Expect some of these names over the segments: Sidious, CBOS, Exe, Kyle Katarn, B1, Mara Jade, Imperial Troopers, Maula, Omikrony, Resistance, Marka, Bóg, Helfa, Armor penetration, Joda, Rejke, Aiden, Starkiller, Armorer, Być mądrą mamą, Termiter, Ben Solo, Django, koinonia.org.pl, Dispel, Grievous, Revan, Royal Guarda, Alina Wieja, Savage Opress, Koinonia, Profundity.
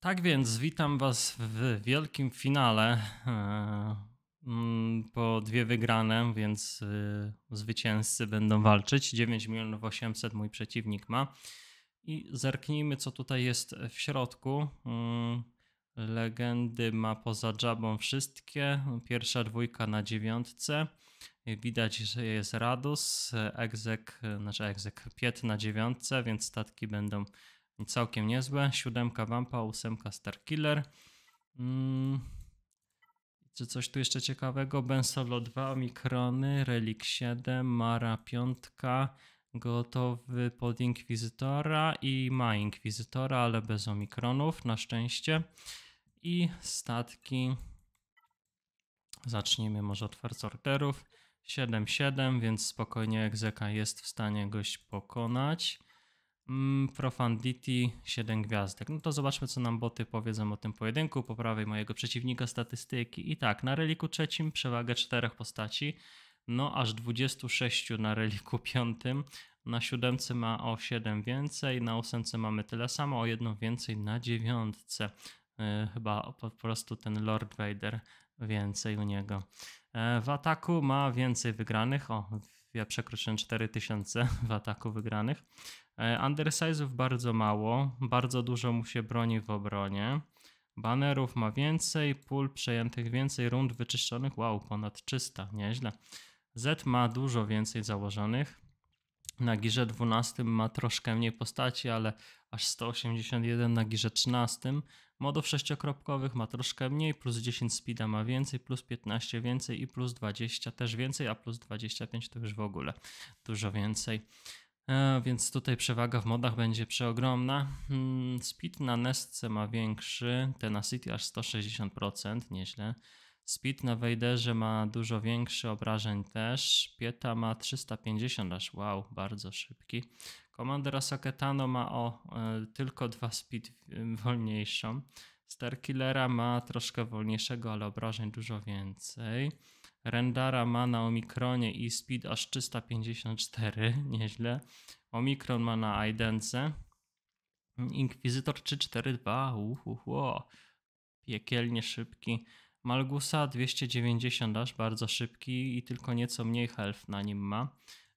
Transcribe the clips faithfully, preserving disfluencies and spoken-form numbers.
Tak więc witam was w wielkim finale. Po dwie wygrane, więc zwycięzcy będą walczyć. dziewięć milionów osiemset mój przeciwnik ma. I zerknijmy, co tutaj jest w środku. Legendy ma poza Dżabą wszystkie. Pierwsza dwójka na dziewiątce. Widać, że jest Radus. Egzek, znaczy egzek Piet na dziewiątce, więc statki będą całkiem niezłe. Siódemka Wampa, ósemka Starkiller. Hmm. Czy coś tu jeszcze ciekawego? Ben Solo dwa, Omikrony, Relik siedem, Mara pięć, gotowy pod Inkwizytora i ma Inkwizytora, ale bez Omikronów na szczęście. I statki. Zacznijmy może od First Orderów. siedem siedem, więc spokojnie egzeka jest w stanie goś pokonać. Mm, Profundity siedem gwiazdek. No to zobaczmy, co nam boty powiedzą o tym pojedynku. Po prawej mojego przeciwnika statystyki. I tak, na reliku trzecim przewagę czterech postaci. No aż dwudziestu sześciu na reliku piątym. Na siódemce ma o siedem więcej. Na ósemce mamy tyle samo, o jedną więcej na dziewiątce. Yy, chyba po prostu ten Lord Vader więcej u niego. Yy, w ataku ma więcej wygranych. O, ja przekroczyłem cztery tysiące w ataku wygranych. Undersize'ów bardzo mało, bardzo dużo mu się broni w obronie. Banerów ma więcej, pól przejętych więcej, rund wyczyszczonych, wow, ponad trzysta, nieźle. Z ma dużo więcej założonych. Na girze dwunastym ma troszkę mniej postaci, ale aż sto osiemdziesiąt jeden na girze trzynastym. Modów sześciokropkowych ma troszkę mniej, plus dziesięć speeda ma więcej, plus piętnaście więcej i plus dwadzieścia też więcej, a plus dwadzieścia pięć to już w ogóle dużo więcej. Więc tutaj przewaga w modach będzie przeogromna. Speed na Nestce ma większy, Tenacity aż sto sześćdziesiąt procent, nieźle. Speed na Vaderze ma dużo większy, obrażeń też. Pieta ma trzysta pięćdziesiąt aż, wow, bardzo szybki. Komandera Soketano ma o y, tylko dwa speed wolniejszą. Starkillera ma troszkę wolniejszego, ale obrażeń dużo więcej. Rendara ma na Omikronie i speed aż trzysta pięćdziesiąt cztery, nieźle. Omikron ma na Aidence. Inkwizytor trzysta czterdzieści dwa, uhuhu, piekielnie szybki. Malgusa dwieście dziewięćdziesiąt aż, bardzo szybki i tylko nieco mniej health na nim ma.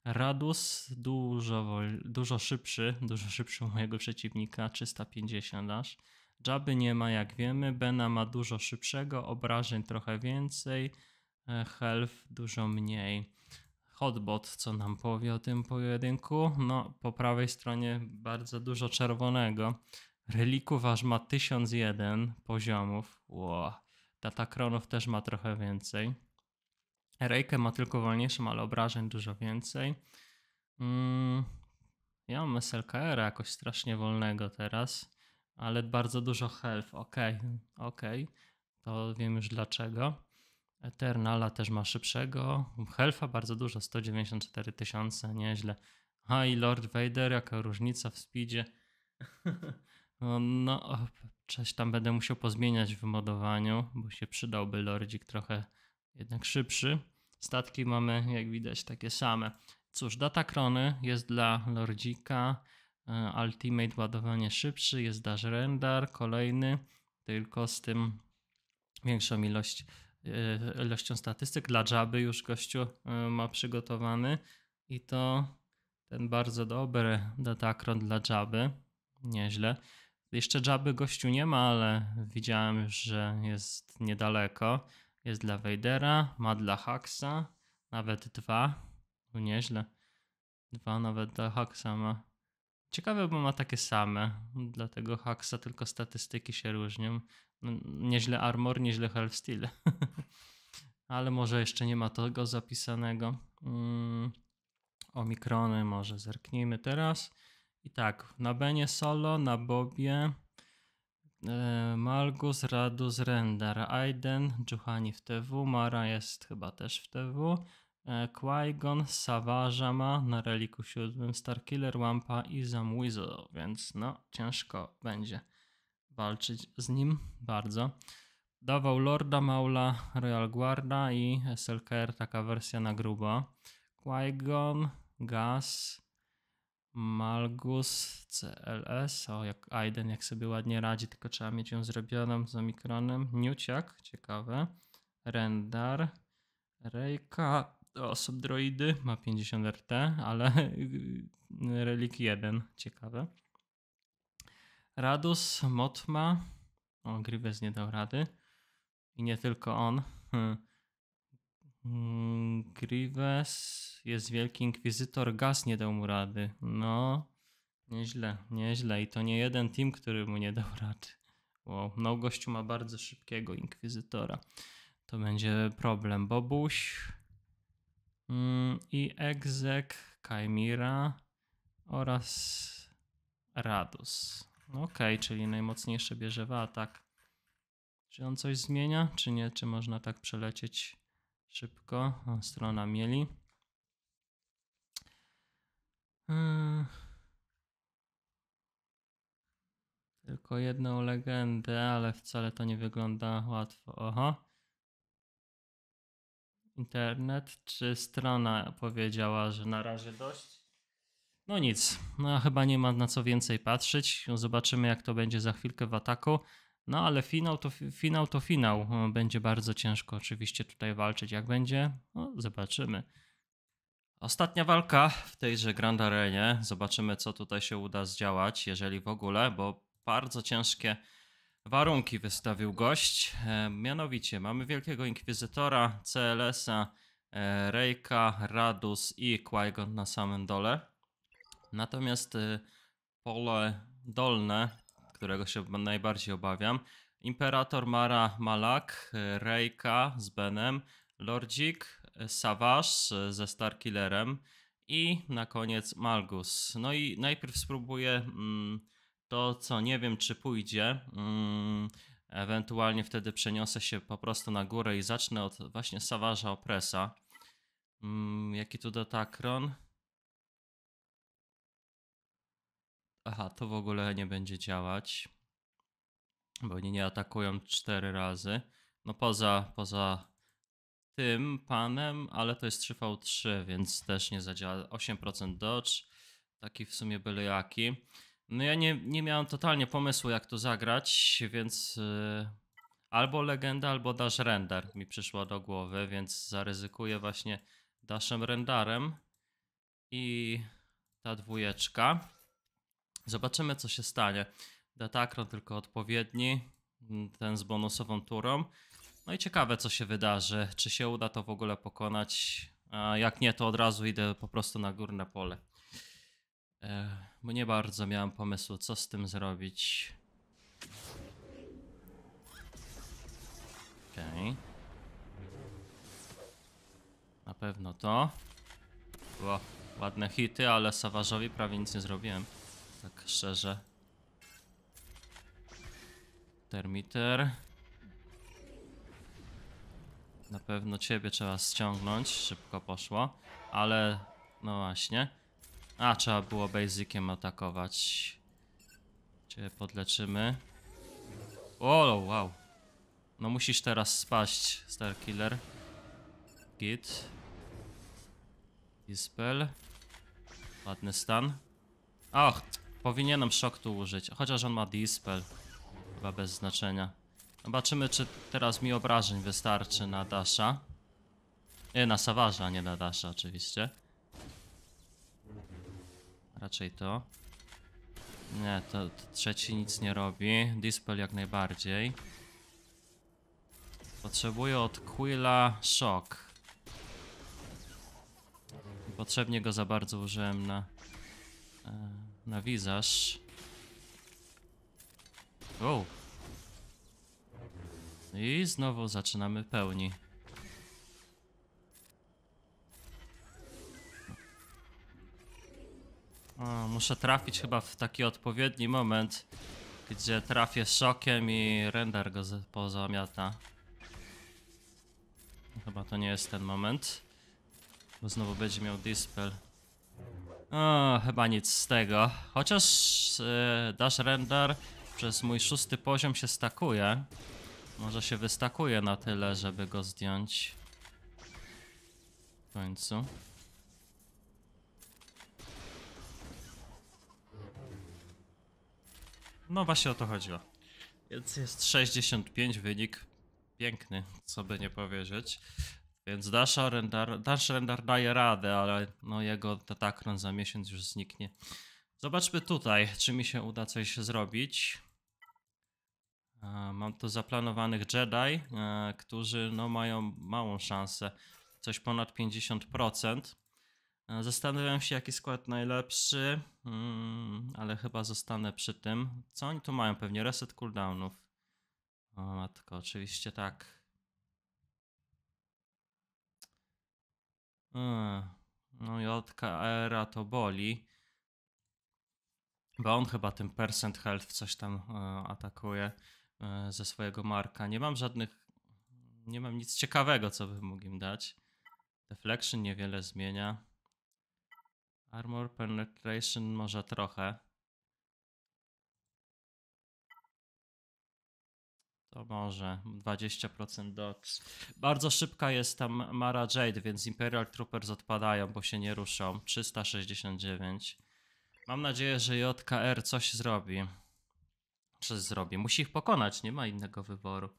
Radus dużo, dużo szybszy, dużo szybszy u mojego przeciwnika, trzysta pięćdziesiąt aż. Dżaby nie ma, jak wiemy, Bena ma dużo szybszego, obrażeń trochę więcej, health dużo mniej. Hotbot, co nam powie o tym pojedynku? No, po prawej stronie bardzo dużo czerwonego. Relików aż ma tysiąc jeden poziomów. Wow. Datacronów też ma trochę więcej. Rejke ma tylko wolniejszą, ale obrażeń dużo więcej. Mm, ja mam S L K R jakoś strasznie wolnego teraz, ale bardzo dużo health. Ok, ok, to wiem już dlaczego. Eternala też ma szybszego. Helfa bardzo dużo, sto dziewięćdziesiąt cztery tysiące, nieźle. A i Lord Vader, jaka różnica w speedzie. No, no, coś tam będę musiał pozmieniać w modowaniu, bo się przydałby lordzik trochę jednak szybszy. Statki mamy, jak widać, takie same. Cóż, Datacrony jest dla lordzika. Ultimate ładowanie szybszy, jest Dash Rendar, kolejny, tylko z tym większą ilość, ilością statystyk. Dla Dżaby już gościu ma przygotowany i to ten bardzo dobry Datacron dla Dżaby, nieźle. Jeszcze Dżaby gościu nie ma, ale widziałem już, że jest niedaleko. Jest dla Vadera, ma dla Haxa, nawet dwa, no nieźle, dwa nawet dla Haxa ma. Ciekawe, bo ma takie same, dlatego Haxa tylko statystyki się różnią. Nieźle armor, nieźle health steal. Ale może jeszcze nie ma tego zapisanego. Mm, Omikrony może zerknijmy teraz. I tak, na Benie Solo, na Bobie, e, Malgus, Radus, Rendar, Aiden, Dżuhani w T W, Mara jest chyba też w T W. Qui-Gon, Savage'a ma na reliku siódmym, Starkiller, Wampa i Zamwizzle, więc no ciężko będzie walczyć z nim bardzo. Dawał Lorda, Maula, Royal Guarda i S L K R, taka wersja na grubo. Qui-Gon, Gaz, Malgus, C L S, o jak Aiden jak sobie ładnie radzi, tylko trzeba mieć ją zrobioną z Omikronem. Niuciak, ciekawe. Rendar, Rejka, to subdroidy, ma pięćdziesiąt R T, ale Relik jeden, ciekawe. Radus, Motma, o Grievous nie dał rady i nie tylko on. Grievous, jest wielki inkwizytor, Gaz nie dał mu rady. No, nieźle, nieźle. I to nie jeden team, który mu nie dał rady. Wow, no gościu ma bardzo szybkiego inkwizytora. To będzie problem. Bobuś mm, i Egzek, Kaimira oraz Radus. Okej, okay, czyli najmocniejsze bierzewa atak. Czy on coś zmienia, czy nie? Czy można tak przelecieć? Szybko, strona mieli. Hmm. Tylko jedną legendę, ale wcale to nie wygląda łatwo. Oho. Internet czy strona powiedziała, że na razie dość? No nic, no chyba nie ma na co więcej patrzeć. Zobaczymy, jak to będzie za chwilkę w ataku. No ale finał to, finał to finał. Będzie bardzo ciężko oczywiście tutaj walczyć. Jak będzie? No, zobaczymy. Ostatnia walka w tejże Grand Arenie. Zobaczymy, co tutaj się uda zdziałać, jeżeli w ogóle, bo bardzo ciężkie warunki wystawił gość. E, mianowicie mamy Wielkiego Inkwizytora, C L S-a, e, Rejka, Radus i Qui-Gon na samym dole. Natomiast e, pole dolne, którego się najbardziej obawiam. Imperator, Mara, Malak, Rejka z Benem, Lordzik, Savage ze Starkillerem i na koniec Malgus. No i najpierw spróbuję mm, to, co nie wiem, czy pójdzie. Mm, ewentualnie wtedy przeniosę się po prostu na górę i zacznę od właśnie Savage'a Opresa. Mm, jaki tu Datacron? Aha, to w ogóle nie będzie działać, bo oni nie atakują cztery razy. No poza, poza tym panem, ale to jest trzy na trzy, więc też nie zadziała. osiem procent dodge, taki w sumie byle jaki. No ja nie, nie miałem totalnie pomysłu, jak to zagrać, więc yy, albo legenda, albo dash rendar mi przyszła do głowy, więc zaryzykuję właśnie dashem rendarem i ta dwójeczka. Zobaczymy, co się stanie. Datacron tylko odpowiedni, ten z bonusową turą. No i ciekawe, co się wydarzy, czy się uda to w ogóle pokonać. A jak nie, to od razu idę po prostu na górne pole. E, bo nie bardzo miałem pomysłu, co z tym zrobić. Okej. Okay. Na pewno to. Było ładne hity, ale Savage'owi prawie nic nie zrobiłem. Tak szczerze. Termiter. Na pewno ciebie trzeba ściągnąć. Szybko poszło. Ale no właśnie. A trzeba było basiciem atakować. Cię podleczymy. O, wow. No musisz teraz spaść, Starkiller. Git. Dispel. Ładny stan. Och. Powinienem szok tu użyć, chociaż on ma dispel. Chyba bez znaczenia. Zobaczymy, czy teraz mi obrażeń wystarczy na dasha. Nie, na Savage'a, nie na dasha oczywiście. Raczej to. Nie, to, to trzeci nic nie robi. Dispel jak najbardziej. Potrzebuję od Quilla szok. Niepotrzebnie go za bardzo użyłem na... na wizaż. Wow. I znowu zaczynamy pełni. O, muszę trafić chyba w taki odpowiedni moment, gdzie trafię szokiem i rendar go pozamiata. Chyba to nie jest ten moment, bo znowu będzie miał dispel. O, chyba nic z tego. Chociaż yy, dash rendar przez mój szósty poziom się stakuje. Może się wystakuje na tyle, żeby go zdjąć. W końcu. No właśnie o to chodziło. Więc jest sześćdziesiąt pięć, wynik piękny, co by nie powiedzieć. Więc Dasha Rendar, Dash Rendar daje radę, ale no jego Datacron za miesiąc już zniknie. Zobaczmy tutaj, czy mi się uda coś zrobić. Mam tu zaplanowanych Jedi, którzy no mają małą szansę, coś ponad pięćdziesiąt procent. Zastanawiam się, jaki skład najlepszy, hmm, ale chyba zostanę przy tym. Co oni tu mają? Pewnie reset cooldownów. O matko, oczywiście tak. Hmm. No i od K R a to boli. Bo on chyba tym percent health coś tam e, atakuje e, ze swojego Marka. Nie mam żadnych... Nie mam nic ciekawego, co bym mógł im dać. Deflection niewiele zmienia. Armor penetration może trochę. To może dwadzieścia procent dots. Bardzo szybka jest tam Mara Jade, więc Imperial Troopers odpadają, bo się nie ruszą. trzysta sześćdziesiąt dziewięć. Mam nadzieję, że J K R coś zrobi. Coś zrobi. Musi ich pokonać, nie ma innego wyboru.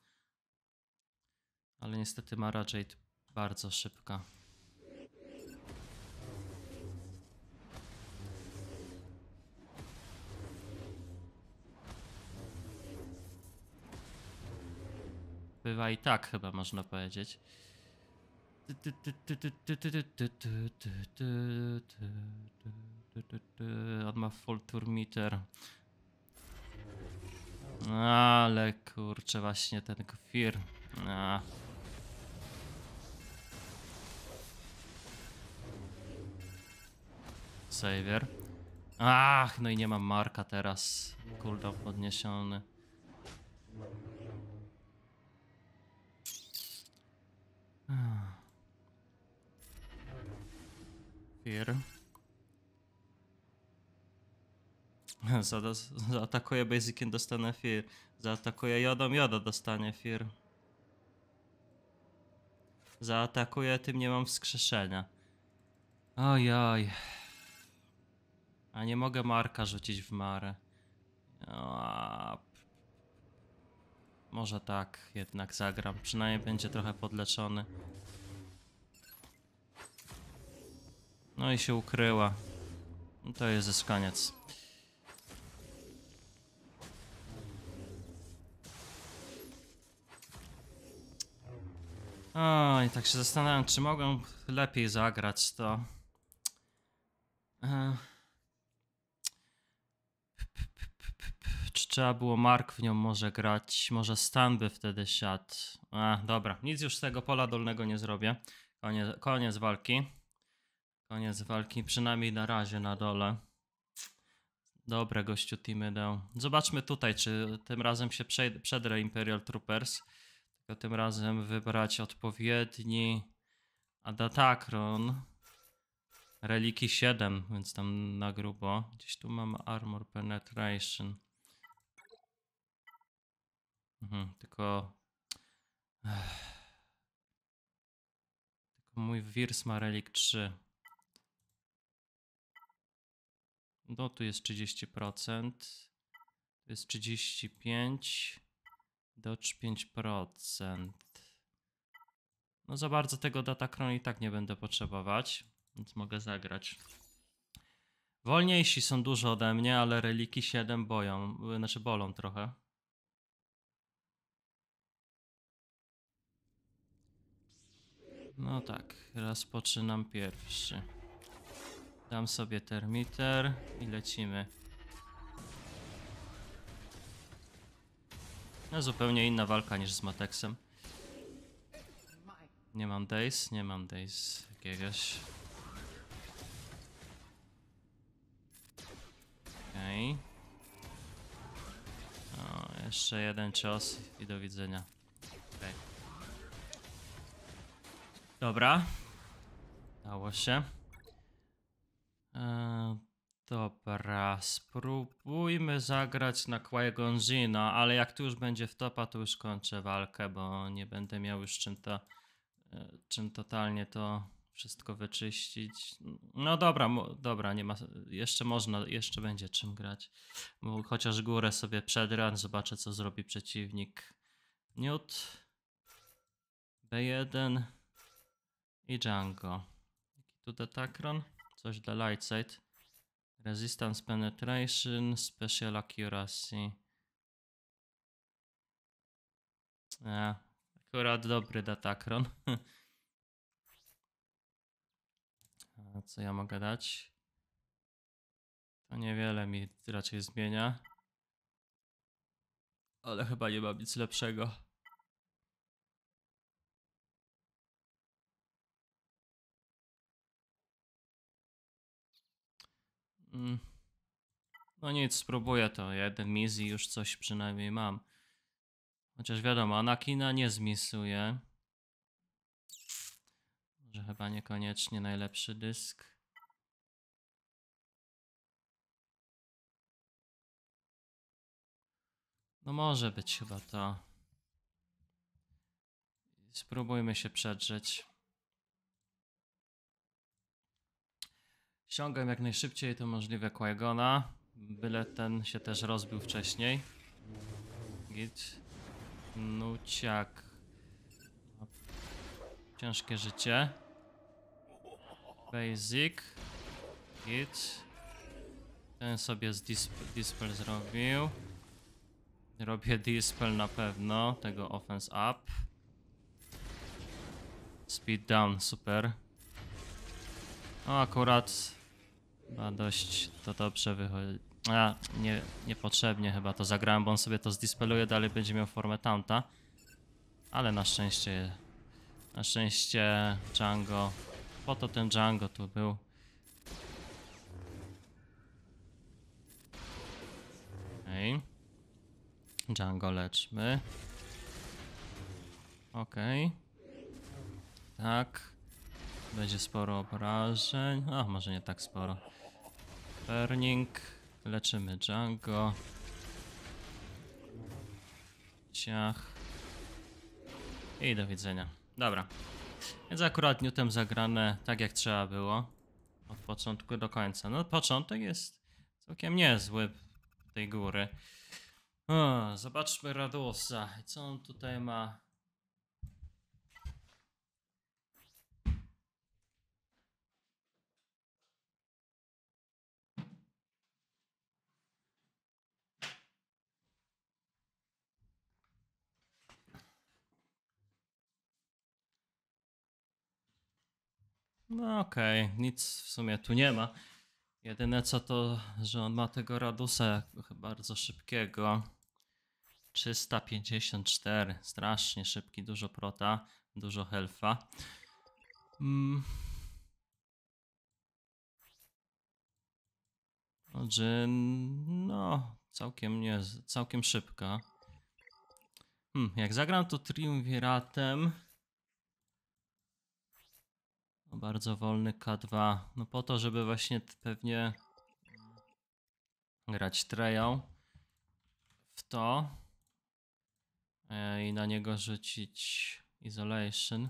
Ale niestety Mara Jade bardzo szybka. Bywa i tak, chyba można powiedzieć. On ma full Termiter. Ale kurczę, właśnie ten Fir. A. Saver. Ach, no i nie mam Marka teraz. Cooldown podniesiony. Fir. Zaatakuję basiciem, dostanę Fir. Zaatakuję jodą, joda dostanie Fir. Zaatakuję tym, nie mam wskrzeszenia. Ojoj. A nie mogę Marka rzucić w Marę. O, może tak jednak zagram. Przynajmniej będzie trochę podleczony. No i się ukryła. To jest już koniec. O, i tak się zastanawiam, czy mogę lepiej zagrać to. E... Czy trzeba było Mark w nią może grać? Może stan by wtedy siadł. A, dobra, nic już z tego pola dolnego nie zrobię. Koniec, koniec walki. Koniec walki, przynajmniej na razie na dole. Dobre, gościu teamy dał. Zobaczmy tutaj, czy tym razem się przedre Imperial Troopers. Tylko tym razem wybrać odpowiedni Datacron. Reliki siedem, więc tam na grubo. Gdzieś tu mam Armor penetration. Mhm, tylko... Ech. Tylko mój Wirs ma relik trzy. No tu jest trzydzieści procent. Tu jest trzydzieści pięć. Dodge pięć procent. No za bardzo tego Datacronu i tak nie będę potrzebować, więc mogę zagrać. Wolniejsi są dużo ode mnie, ale reliki siedem boją, znaczy bolą trochę. No tak, rozpoczynam pierwszy. Dam sobie Termiter i lecimy. No zupełnie inna walka niż z Matexem. Nie mam Days, nie mam Days jakiegoś. Okej. Okay. Jeszcze jeden cios i do widzenia. Okay. Dobra. Dało się. Eee... Dobra, spróbujmy zagrać na Qui-Gon, ale jak tu już będzie w topa, to już kończę walkę, bo nie będę miał już czym to, czym totalnie to wszystko wyczyścić. No dobra, dobra, nie ma, jeszcze można, jeszcze będzie czym grać. Bo chociaż górę sobie przedran, zobaczę co zrobi przeciwnik. Newt, B jeden i Django. Tu Datacron, coś dla light side. Resistance penetration, special accuracy. A, akurat dobry Datacron. A co ja mogę dać? To niewiele mi raczej zmienia. Ale chyba nie mam nic lepszego. No nic, spróbuję to. Jeden mizji już coś przynajmniej mam. Chociaż wiadomo, Anakina nie zmisuje. Może chyba niekoniecznie najlepszy dysk. No może być chyba to. Spróbujmy się przedrzeć. Ściągam jak najszybciej to możliwe Qui-Gona, byle ten się też rozbił wcześniej. Git. Nuciak. Ciężkie życie. Basic. Git. Ten sobie z dispel, dispel zrobił. Robię dispel na pewno. Tego offense up. Speed down. Super. No akurat chyba dość to dobrze wychodzi. A, nie, niepotrzebnie chyba to zagrałem, bo on sobie to zdispeluje, dalej będzie miał formę taunta. Ale na szczęście, na szczęście Django, po to ten Django tu był. Okej. Django leczmy. Okej. Tak. Będzie sporo obrażeń, a może nie tak sporo. Burning. Leczymy Django. Ciach. I do widzenia. Dobra. Więc akurat Newtem zagrane tak jak trzeba było. Od początku do końca. No początek jest całkiem niezły tej góry. O, zobaczmy Radusa. Co on tutaj ma? No okej, okay. Nic w sumie tu nie ma. Jedyne co to, że on ma tego Radusa bardzo szybkiego. trzysta pięćdziesiąt cztery, strasznie szybki, dużo prota, dużo helfa. Mm. No, no całkiem, nie, całkiem szybka. Hmm, jak zagram to triumviratem. Bardzo wolny K dwa, no po to, żeby właśnie pewnie grać treją w to i na niego rzucić isolation.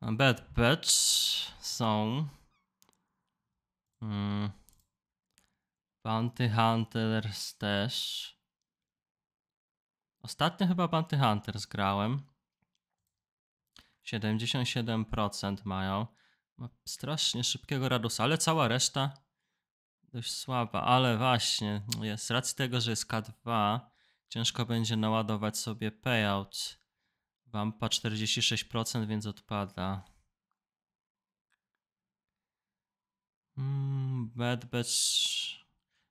Bad patch są hmm. Bounty Hunters też. Ostatnio chyba Bounty Hunters grałem. siedemdziesiąt siedem procent mają. Ma strasznie szybkiego Radusa, ale cała reszta dość słaba. Ale właśnie, jest, z racji tego, że jest K dwa, ciężko będzie naładować sobie payout. Wampa czterdzieści sześć procent, więc odpada. Mm, bad batch.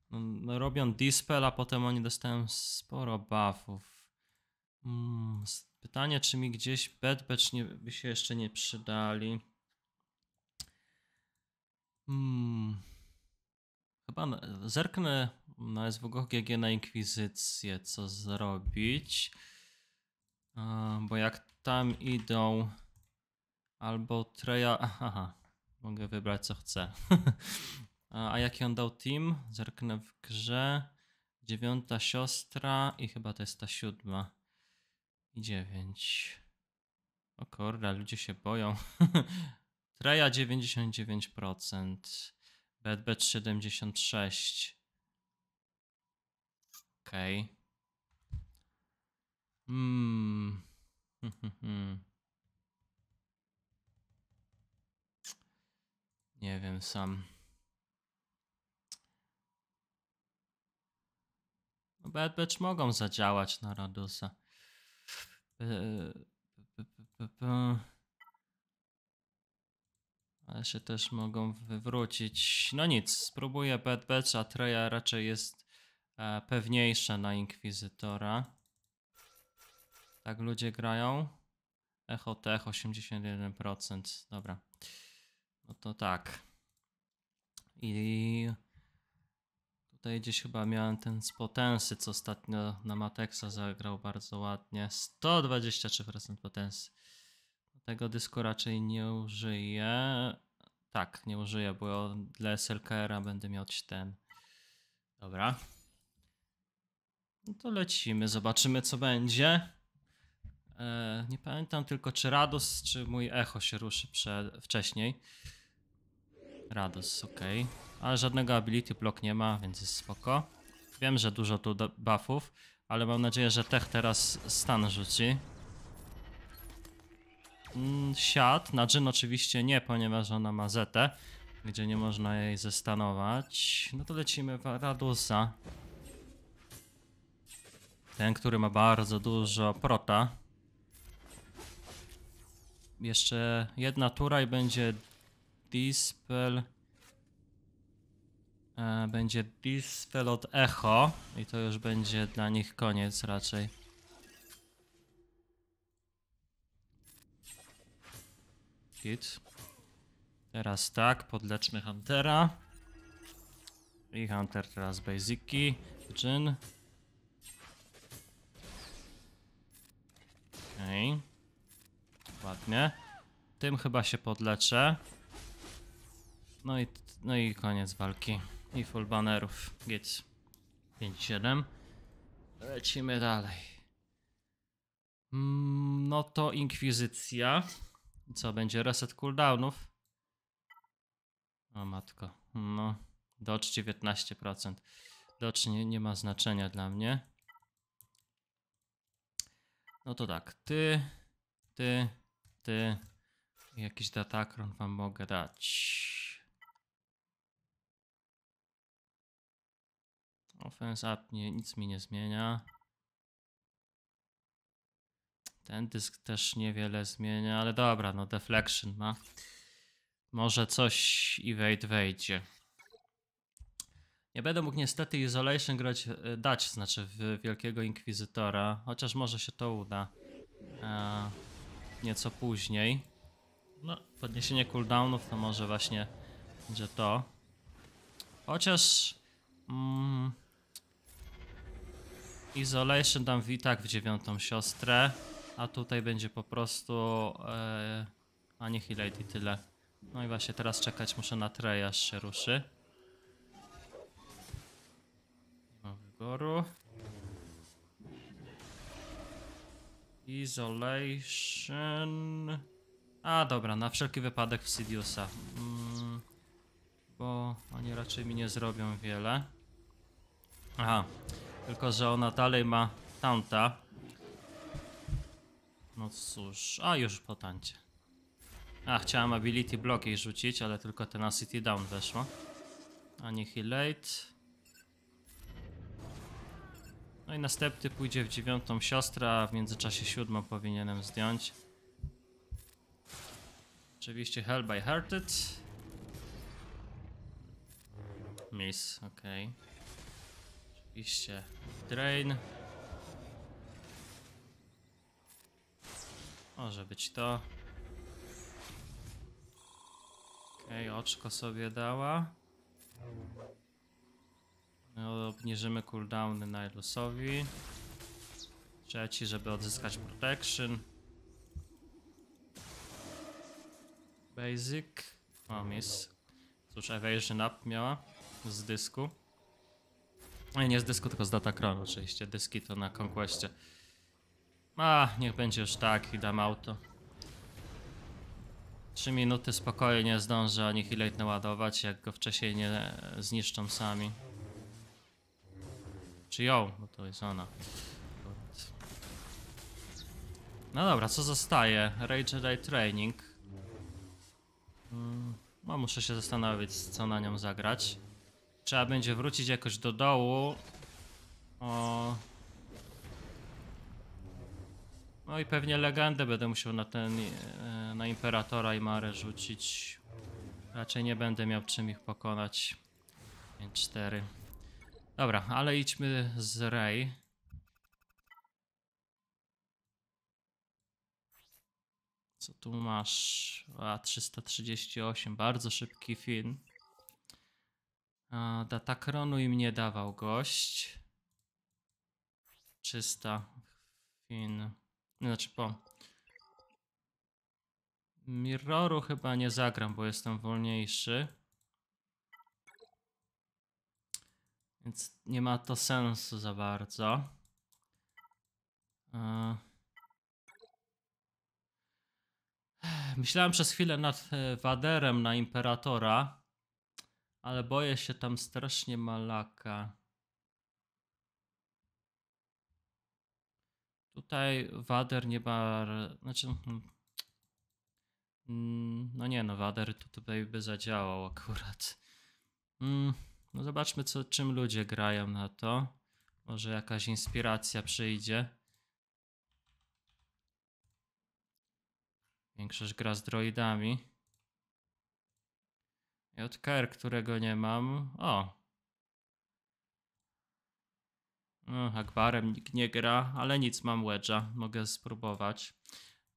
No, no, robią dispel, a potem oni dostają sporo buffów. Hmm, pytanie, czy mi gdzieś bad batch nie, by się jeszcze nie przydali. Hmm. Chyba na, zerknę na S W G G na Inkwizycję, co zrobić. A, bo jak tam idą albo treja... Aha, mogę wybrać co chcę. A jaki on dał team? Zerknę w grze. Dziewiąta siostra i chyba to jest ta siódma. I dziewięć. O korda, ludzie się boją. Treja dziewięćdziesiąt dziewięć procent. Bad Batch siedemdziesiąt sześć procent. Okej. Okay. Hmm. Nie wiem sam. No Bad Batch mogą zadziałać na Radusa. Ale się też mogą wywrócić. No nic, spróbuję Bad Batch, a Treya raczej jest e, pewniejsza na Inkwizytora. Tak ludzie grają. Echo Tech osiemdziesiąt jeden procent. Dobra. No to tak. I tutaj gdzieś chyba miałem ten Spotensy, co ostatnio na Matexa zagrał bardzo ładnie. sto dwadzieścia trzy procent Potensy. Tego dysku raczej nie użyję. Tak, nie użyję, bo dla S L K R a będę mieć ten. Dobra. No to lecimy, zobaczymy co będzie. E, nie pamiętam tylko czy Radus, czy mój echo się ruszy przed, wcześniej. Radus, ok. Ale żadnego ability block nie ma, więc jest spoko. Wiem, że dużo tu buffów, ale mam nadzieję, że tech teraz stan rzuci. Siad, na Jyn oczywiście nie, ponieważ ona ma zetę, gdzie nie można jej zestanować. No to lecimy w Radusa. Ten, który ma bardzo dużo prota. Jeszcze jedna tura i będzie Dispel. E, będzie Dispel od Echo i to już będzie dla nich koniec raczej. Hit. Teraz tak, podleczmy Huntera. I Hunter teraz basiki, Jyn. Okej. Okay. Ładnie. Tym chyba się podleczę. No i, no i koniec walki. I full banerów. Git. pięć siedem. Lecimy dalej. Mm, no to Inkwizycja. Co będzie? Reset cooldownów. O matko. No. Dodge dziewiętnaście procent. Dodge nie, nie ma znaczenia dla mnie. No to tak. Ty, ty, ty. Jakiś Datacron wam mogę dać. Offense up nie, nic mi nie zmienia. Ten dysk też niewiele zmienia, ale dobra, no deflection ma. Może coś evade wejdzie. Nie będę mógł niestety isolation grać, dać, znaczy w Wielkiego Inkwizytora, chociaż może się to uda e, nieco później. No, podniesienie cooldownów to może właśnie będzie to. Chociaż... Mm, isolation dam w, i tak w dziewiątą siostrę. A tutaj będzie po prostu e, Annihilate i tyle. No i właśnie teraz czekać muszę na Treya, aż się ruszy. Nie mam wyboru. Isolation. A dobra, na wszelki wypadek w Sidiousa. Mm, bo oni raczej mi nie zrobią wiele. Aha, tylko że ona dalej ma Taunta. No cóż, a już po tancie. A, chciałem ability block jej rzucić, ale tylko tenacity down weszło. Annihilate. No i następny pójdzie w dziewiątą siostrę, a w międzyczasie siódmą powinienem zdjąć. Oczywiście Hell by Hearted. Miss, ok. Oczywiście Drain. Może być to. Okej, okay, oczko sobie dała. No, obniżymy cooldowny Nilusowi. Trzeci, żeby odzyskać protection. Basic. O, miss. Cóż, evasion up miała z dysku. Nie z dysku, tylko z Datacron oczywiście. Dyski to na Conquestie. A, niech będzie już tak i dam auto. trzy minuty spokoju, nie zdążę Annihilate naładować, jak go wcześniej nie zniszczą sami. Czy ją? Bo to jest ona. No dobra, co zostaje? Rage Jedi Training. No, muszę się zastanowić, co na nią zagrać. Trzeba będzie wrócić jakoś do dołu. O... No i pewnie legendę będę musiał na ten, na Imperatora i Marę rzucić. Raczej nie będę miał czym ich pokonać. pięć cztery. Dobra, ale idźmy z Rey. Co tu masz? A, trzysta trzydzieści osiem. Bardzo szybki film. A, Datacronu im nie dawał gość. trzysta fin. Znaczy po Mirroru chyba nie zagram, bo jestem wolniejszy. Więc nie ma to sensu za bardzo. Myślałem przez chwilę nad Vaderem na Imperatora, ale boję się tam strasznie Malaka. Tutaj Vader nie bar... Znaczy... No nie no, Vader tutaj by zadziałał akurat. No zobaczmy, co, czym ludzie grają na to. Może jakaś inspiracja przyjdzie. Większość gra z droidami. J K R, którego nie mam. O! No, Akbarem nikt nie gra, ale nic, mam Wedge'a, mogę spróbować.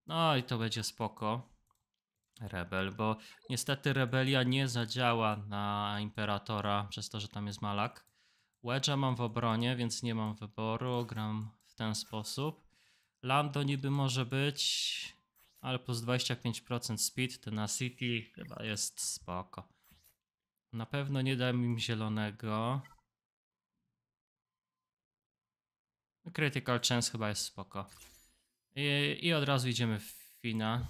No i to będzie spoko. Rebel, bo niestety Rebelia nie zadziała na Imperatora przez to, że tam jest Malak. Wedge'a mam w obronie, więc nie mam wyboru, gram w ten sposób. Lando niby może być, ale plus dwadzieścia pięć procent speed, to na City chyba jest spoko. Na pewno nie dam im zielonego. Critical Chance chyba jest spoko. I, i od razu idziemy w Fina.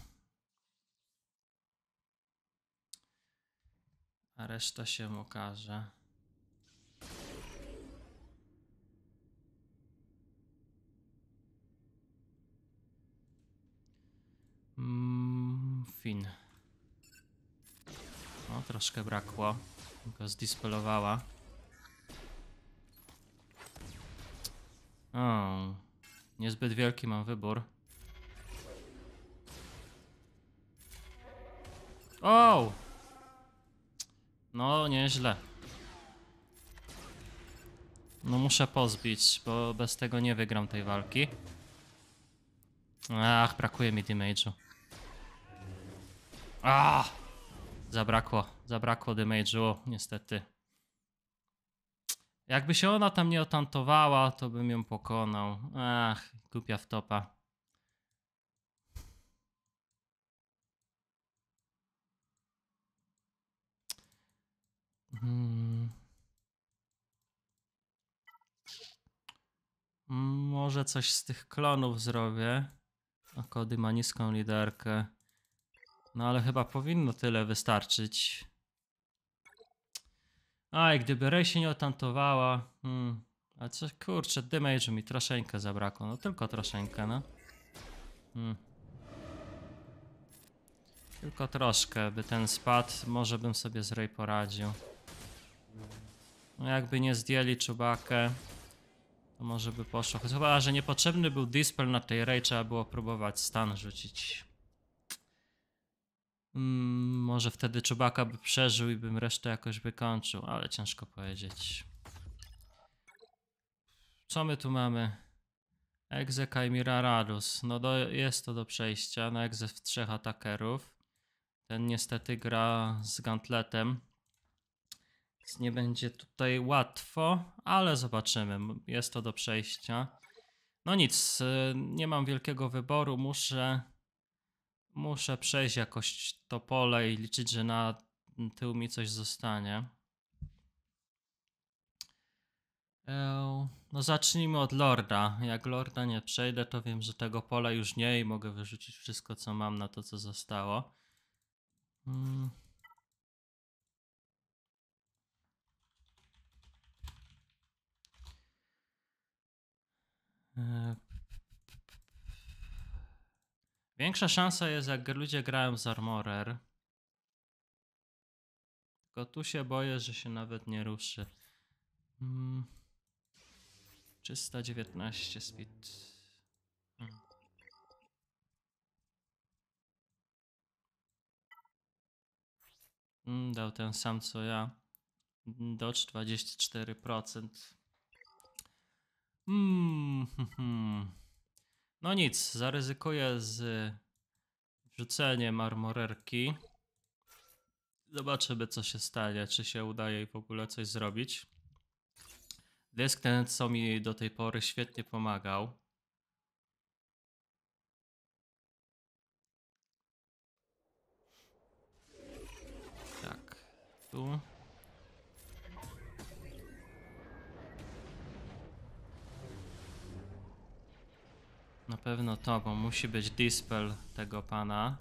A reszta się okaże. Mm, Fin. O, troszkę brakło. Go zdispelowała. O, niezbyt wielki mam wybór. O! No, nieźle. No muszę pozbić, bo bez tego nie wygram tej walki. Ach, brakuje mi damage'u. A! Zabrakło, zabrakło damage'u, niestety. Jakby się ona tam nie otantowała, to bym ją pokonał. Ach, głupia wtopa. Hmm. Może coś z tych klonów zrobię. A Kody ma niską liderkę. No ale chyba powinno tyle wystarczyć. A, i gdyby Rey się nie otantowała. Hmm. A co, kurczę, damage'u mi troszeczkę zabrakło. No tylko troszeczkę, no. Hmm. Tylko troszkę, by ten spadł, może bym sobie z Rey poradził. No jakby nie zdjęli Chewbackę, to może by poszło. Chyba, że niepotrzebny był Dispel na tej Rey, trzeba było próbować stan rzucić. Mm, może wtedy Chewbacca by przeżył i bym resztę jakoś wykończył, ale ciężko powiedzieć. Co my tu mamy? Exe Kaimira Radus. No do, jest to do przejścia na Exe w trzech atakerów. Ten niestety gra z gantletem. Więc nie będzie tutaj łatwo, ale zobaczymy. Jest to do przejścia. No nic, nie mam wielkiego wyboru, muszę... Muszę przejść jakoś to pole i liczyć, że na tył mi coś zostanie. Eee, no zacznijmy od Lorda. Jak Lorda nie przejdę, to wiem, że tego pola już nie i mogę wyrzucić wszystko, co mam na to, co zostało. Hmm. Eee. Większa szansa jest, jak ludzie grają z Armorer. Tylko tu się boję, że się nawet nie ruszy. Hmm. trzysta dziewiętnaście speed. Hmm. Hmm, dał ten sam co ja. Dodge dwadzieścia cztery procent. Hmm. No nic, zaryzykuję z wrzuceniem armorerki. Zobaczymy, co się stanie, czy się udaje jej w ogóle coś zrobić. Dysk ten, co mi do tej pory świetnie pomagał. Tak, tu. Na pewno to, bo musi być dispel tego pana.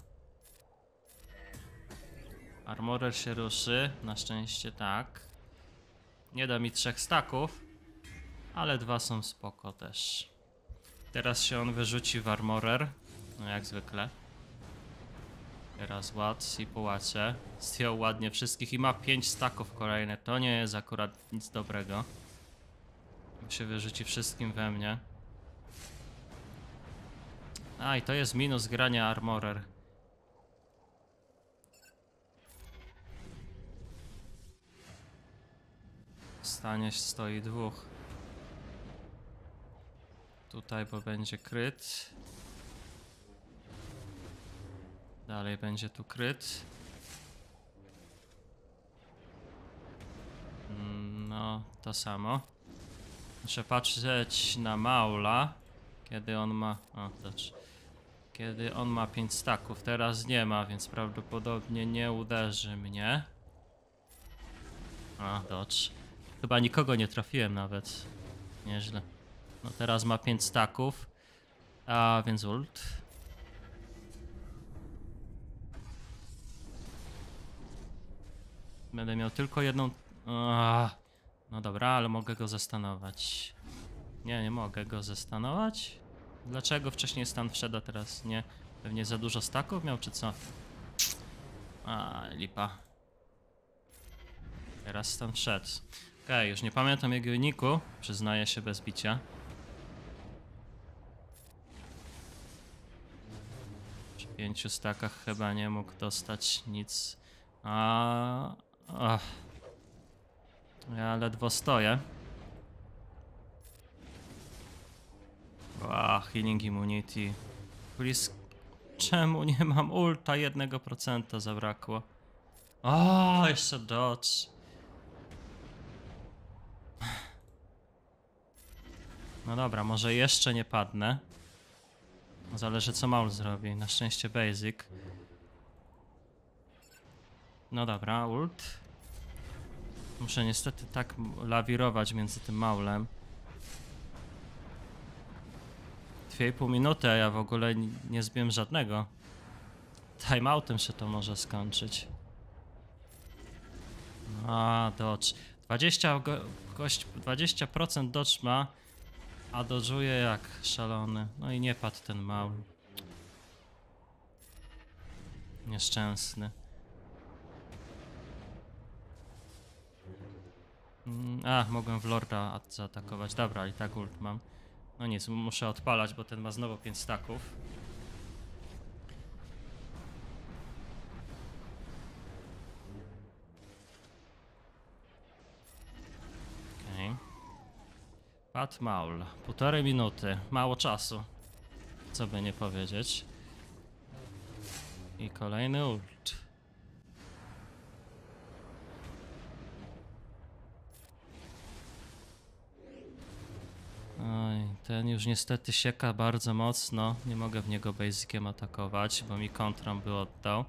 Armorer się ruszy, na szczęście tak. Nie da mi trzech staków, ale dwa są spoko też. Teraz się on wyrzuci w armorer, no jak zwykle. Teraz ład i po łacie. Zdjął ładnie wszystkich i ma pięć staków kolejne, to nie jest akurat nic dobrego. On się wyrzuci wszystkim we mnie. A i to jest minus grania armorer. W stanie stoi dwóch. Tutaj, bo będzie kryt. Dalej będzie tu kryt. No, to samo. Muszę patrzeć na Maula. Kiedy on ma... O, dobrze. Kiedy on ma pięć staków. Teraz nie ma, więc prawdopodobnie nie uderzy mnie. A, dobrze. Chyba nikogo nie trafiłem nawet. Nieźle. No teraz ma pięć staków. A więc ult. Będę miał tylko jedną... A, no dobra, ale mogę go zastanować. Nie, nie mogę go zastanować. Dlaczego wcześniej stan wszedł, a teraz nie? Pewnie za dużo staków miał, czy co? A, lipa. Teraz stan wszedł. Okej, okay, już nie pamiętam jego uniku, przyznaję się bez bicia. Przy pięciu stakach chyba nie mógł dostać nic. A, ach. Ja ledwo stoję. Wow, healing immunity. Please. Czemu nie mam ulta? jednego procenta zabrakło. O, jeszcze dodge. No dobra, może jeszcze nie padnę. Zależy, co Maul zrobi. Na szczęście basic. No dobra, ult. Muszę niestety tak lawirować między tym Maulem. dwie i pół minuty, a ja w ogóle nie zbiłem żadnego. Timeoutem się to może skończyć. A, dodge. dwadzieścia procent dodge ma, a dodżuje jak szalony. No i nie padł ten mały. Nieszczęsny. A, mogłem w Lorda zaatakować. Dobra, i tak ult mam. No nic, muszę odpalać, bo ten ma znowu pięć staków. Okej. Pat Maul. Półtorej minuty. Mało czasu. Co by nie powiedzieć. I kolejny ult. Oj, ten już niestety sieka bardzo mocno. Nie mogę w niego basiciem atakować, bo mi kontram by oddał.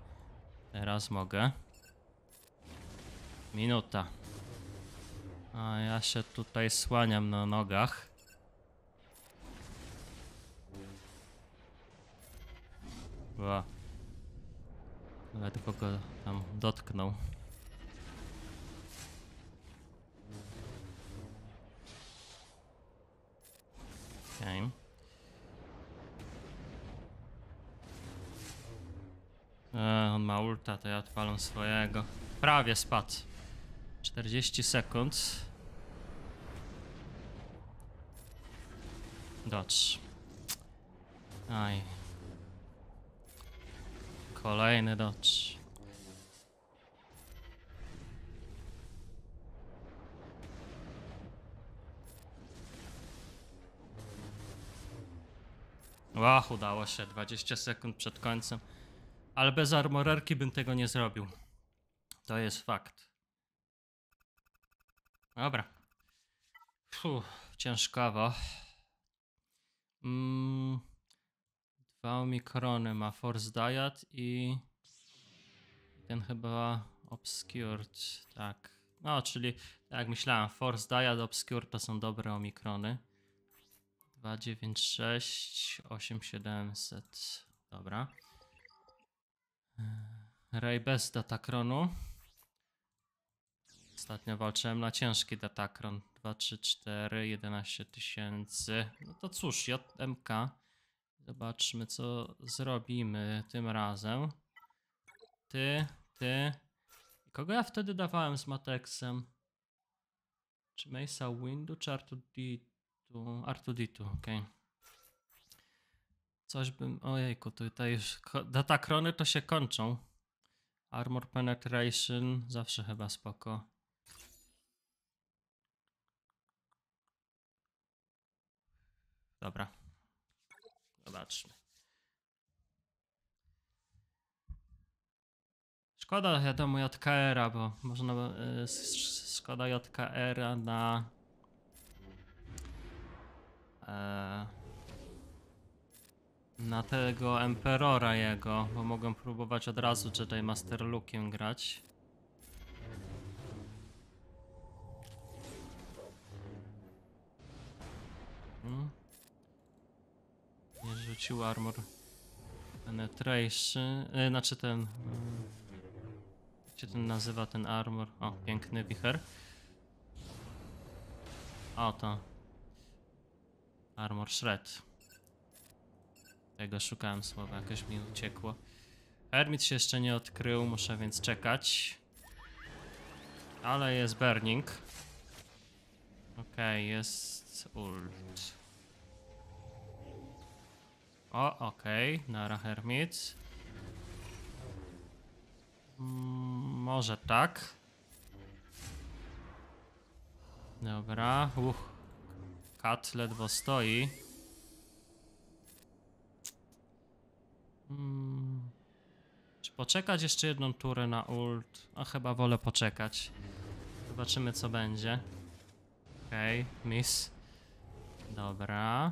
Teraz mogę. Minuta. A ja się tutaj słaniam na nogach. Ła. Ale tylko go tam dotknął. Okej. Eee, on ma ulta, to ja odpalę swojego. Prawie spadł. czterdzieści sekund. Dodge. Aj. Kolejny dodge. Łach, udało się. dwadzieścia sekund przed końcem. Ale bez armorerki bym tego nie zrobił. To jest fakt. Dobra. Fuh, ciężkawa. Mm, dwa omikrony ma Force Diet i ten chyba Obscured, tak. No, czyli tak jak myślałem, Force Diet, Obscured to są dobre omikrony. dwieście dziewięćdziesiąt sześć, osiemset siedemset. Dobra. Rej bez Datacronu. Ostatnio walczyłem na ciężki Datacron. dwa, trzy, cztery, jedenaście tysięcy. No to cóż, J M K. Zobaczmy, co zrobimy tym razem. Ty, ty. Kogo ja wtedy dawałem z Matexem? Czy Mesa Windu, czy R dwa D dwa? R dwa D dwa, okej. Okay. Coś bym... Ojejku, tutaj już... Datakrony to się kończą. Armor penetration, zawsze chyba spoko. Dobra. Zobaczmy. Szkoda wiadomo J K R-a, bo można... Yy, szkoda J K R-a na... Yy, na tego Emperora jego, bo mogę próbować od razu Jedi Master Luke'iem grać. Hmm. Nie rzucił Armor penetration, yy, znaczy ten... Yy, jak się ten nazywa ten Armor? O, piękny wicher. O, to. Armor Shred. Tego szukałem słowa, jakoś mi uciekło. Hermit się jeszcze nie odkrył, muszę więc czekać. Ale jest burning. Okej, okay, jest ult. O, okej, okay. Nara Hermit. Mm, może tak. Dobra, uch. Kat ledwo stoi. Hmm. Czy poczekać jeszcze jedną turę na ult? A chyba wolę poczekać. Zobaczymy, co będzie. Okej, okay, miss. Dobra.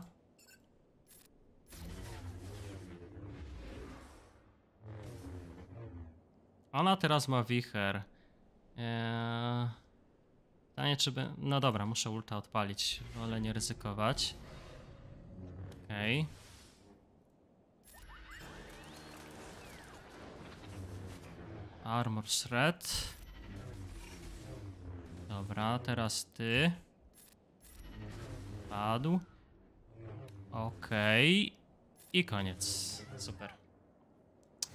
Ona teraz ma wicher. Eee... Pytanie, czy by... No dobra, muszę ulta odpalić. Wolę nie ryzykować. Okej. Okay. Armor Shred. Dobra, teraz ty. Padł. Okej. Okay. I koniec. Super.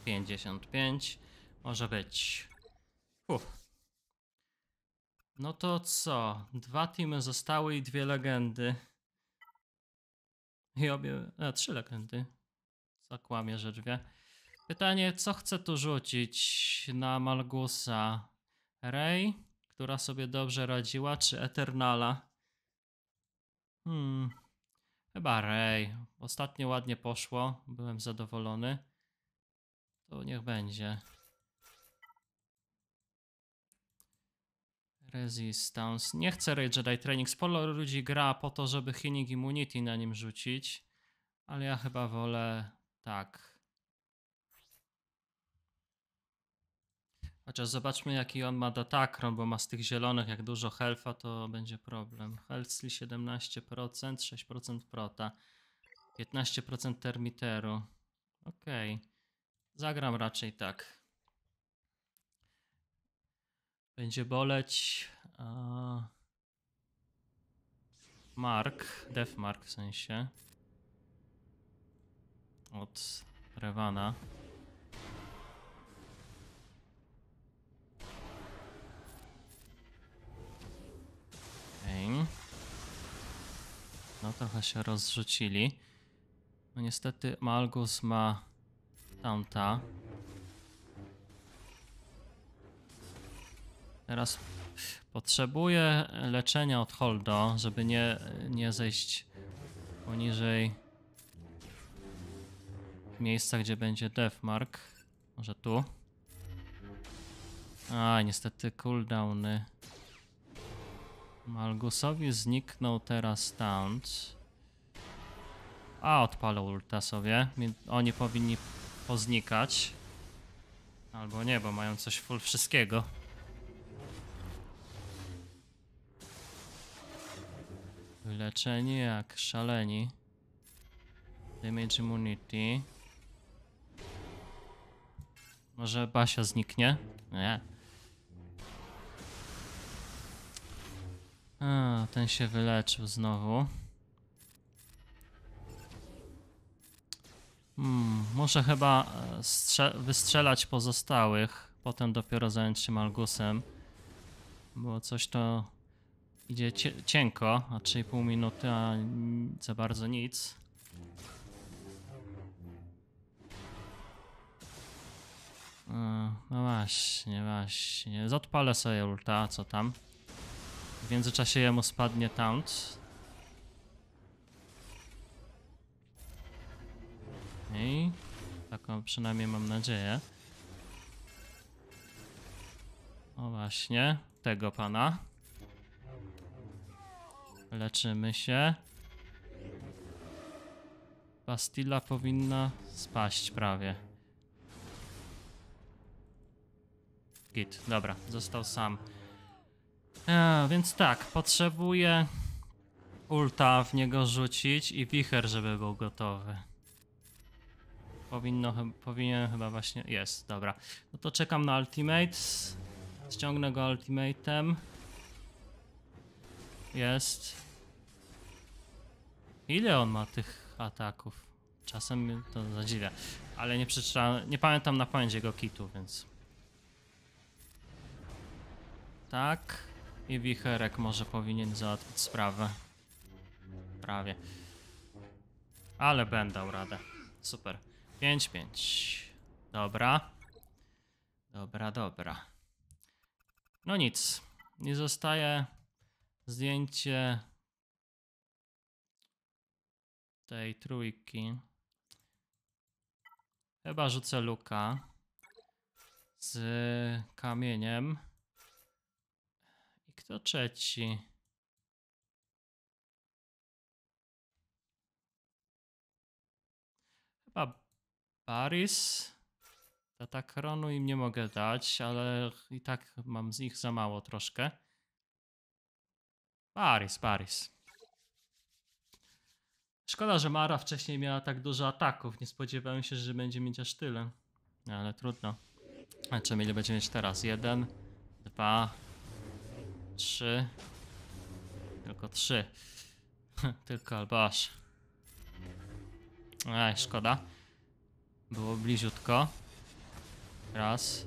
pięćdziesiąt pięć. Może być. Uf. No to co? Dwa teamy zostały i dwie legendy. I obie... A, trzy legendy. Zakłamie, że dwie. Pytanie, co chcę tu rzucić na Malgusa? Rey, która sobie dobrze radziła, czy Eternala? Hmm, chyba Rey. Ostatnio ładnie poszło, byłem zadowolony. To niech będzie. Resistance. Nie chcę Rey Jedi Training. Sporo ludzi gra po to, żeby healing immunity na nim rzucić. Ale ja chyba wolę tak. Chociaż zobaczmy, jaki on ma Datacron, bo ma z tych zielonych, jak dużo Helfa, to będzie problem. Helfsli siedemnaście procent, sześć procent Prota, piętnaście procent Termiteru. Okej. Okay. Zagram raczej tak. Będzie boleć... A... Mark, Defmark w sensie. Od Revana. Okay. No trochę się rozrzucili. No niestety Malgus ma tamta. Teraz potrzebuję leczenia od Holdo, żeby nie, nie zejść poniżej miejsca, gdzie będzie Defmark. Może tu. A, niestety cooldowny. Malgusowi zniknął teraz taunt. A, odpalę ulta sobie. Oni powinni poznikać. Albo nie, bo mają coś full wszystkiego. Wyleczenie jak szaleni. Damage immunity. Może Basia zniknie? Nie. A, ten się wyleczył znowu. Hmm, muszę chyba wystrzelać pozostałych. Potem dopiero zająć się Malgusem. Bo coś to idzie cienko, a trzy i pół minuty, a za bardzo nic. No właśnie, właśnie. Zodpalę sobie ulta, co tam. W międzyczasie jemu spadnie taunt. I taką przynajmniej mam nadzieję. O właśnie, tego pana. Leczymy się. Bastilla powinna spaść prawie. Git, dobra, został sam. A, więc tak, potrzebuję ulta w niego rzucić i wicher, żeby był gotowy. Powinno, powinien chyba właśnie, jest, dobra. No to czekam na ultimate. Ściągnę go ultimatem. Jest. Ile on ma tych ataków? Czasem mnie to zadziwia. Ale nie przeczytałem, nie pamiętam na pamięć jego kitu, więc... Tak. I wicherek może powinien załatwić sprawę. Prawie. Ale będę dał radę. Super. pięć pięć. Dobra. Dobra, dobra. No nic. Nie zostaje... Zdjęcie tej trójki. Chyba rzucę luka z kamieniem. I kto trzeci? Chyba Baris. Datacronu im nie mogę dać, ale i tak mam z nich za mało troszkę. Paris, Paris. Szkoda, że Mara wcześniej miała tak dużo ataków. Nie spodziewałem się, że będzie mieć aż tyle. Ale trudno. A czym ile będzie mieć teraz? Jeden, dwa, trzy. Tylko trzy. Tylko albo aż. Aj, szkoda. Było bliziutko. Raz.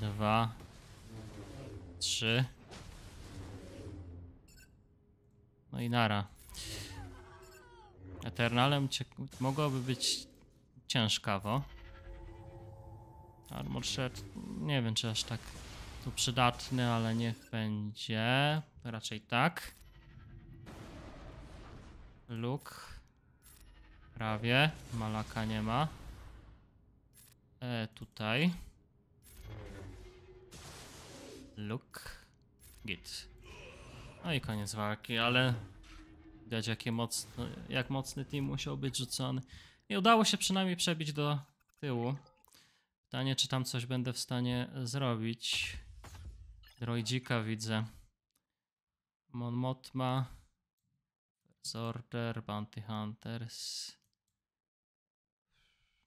Dwa. Trzy. No i nara. Eternalem mogłoby być ciężkawo. Armor Shield, nie wiem czy aż tak tu przydatny, ale niech będzie. Raczej tak. Luke. Prawie. Malaka nie ma. E, tutaj. Luke. Git. No i koniec walki, ale widać jakie mocne, jak mocny team musiał być rzucony. I udało się przynajmniej przebić do tyłu. Pytanie, czy tam coś będę w stanie zrobić. Droidzika widzę. Mon Mothma. Order, Bounty Hunters.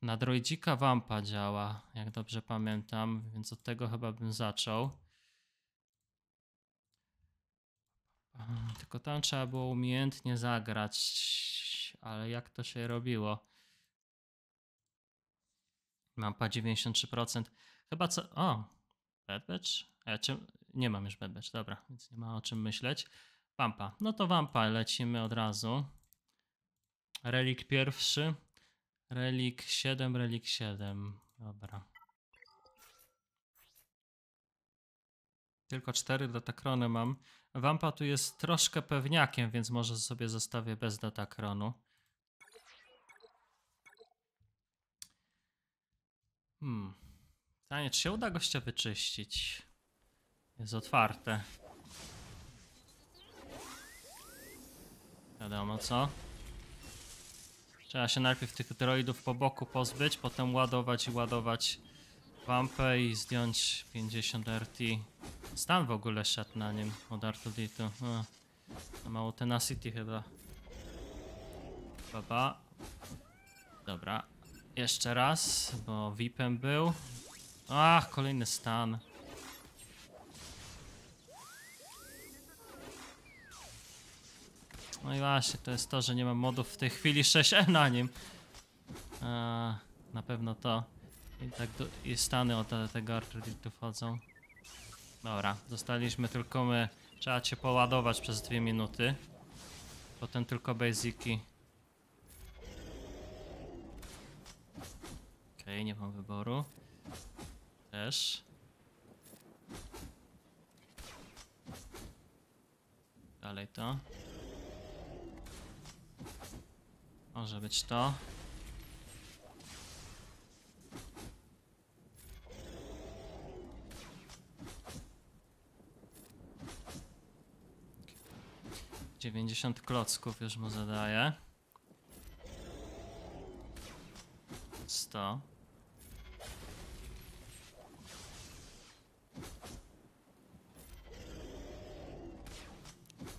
Na droidzika Wampa działa, jak dobrze pamiętam, więc od tego chyba bym zaczął. Tylko tam trzeba było umiejętnie zagrać, ale jak to się robiło? Wampa dziewięćdziesiąt trzy procent. Chyba co... O! Bad Batch? A ja czym... Nie mam już Bad Batch, dobra, więc nie ma o czym myśleć. Wampa. No to Wampa, lecimy od razu. Relik pierwszy. Relik siedem, Relik siedem. Dobra. Tylko cztery Datakrony mam. Wampa tu jest troszkę pewniakiem, więc może sobie zostawię bez Datakronu. Hmm. Pytanie, czy się uda gościa wyczyścić? Jest otwarte. Wiadomo co. Trzeba się najpierw tych droidów po boku pozbyć, potem ładować i ładować Wampę i zdjąć pięćdziesiąt R T. Stan w ogóle szedł na nim od Artuditu. Mało tenacity chyba. Baba. Dobra. Jeszcze raz, bo V I P-em był. Ach, kolejny stan. No i właśnie, to jest to, że nie mam modów w tej chwili sześć E na nim. Eee, na pewno to. I tak do, i stany od tego Arturitu wchodzą. Dobra, zostaliśmy tylko my. Trzeba cię poładować przez dwie minuty. Potem tylko basiki. Okej, okay, nie mam wyboru. Też. Dalej to. Może być to. dziewięćdziesiąt klocków już mu zadaję. sto.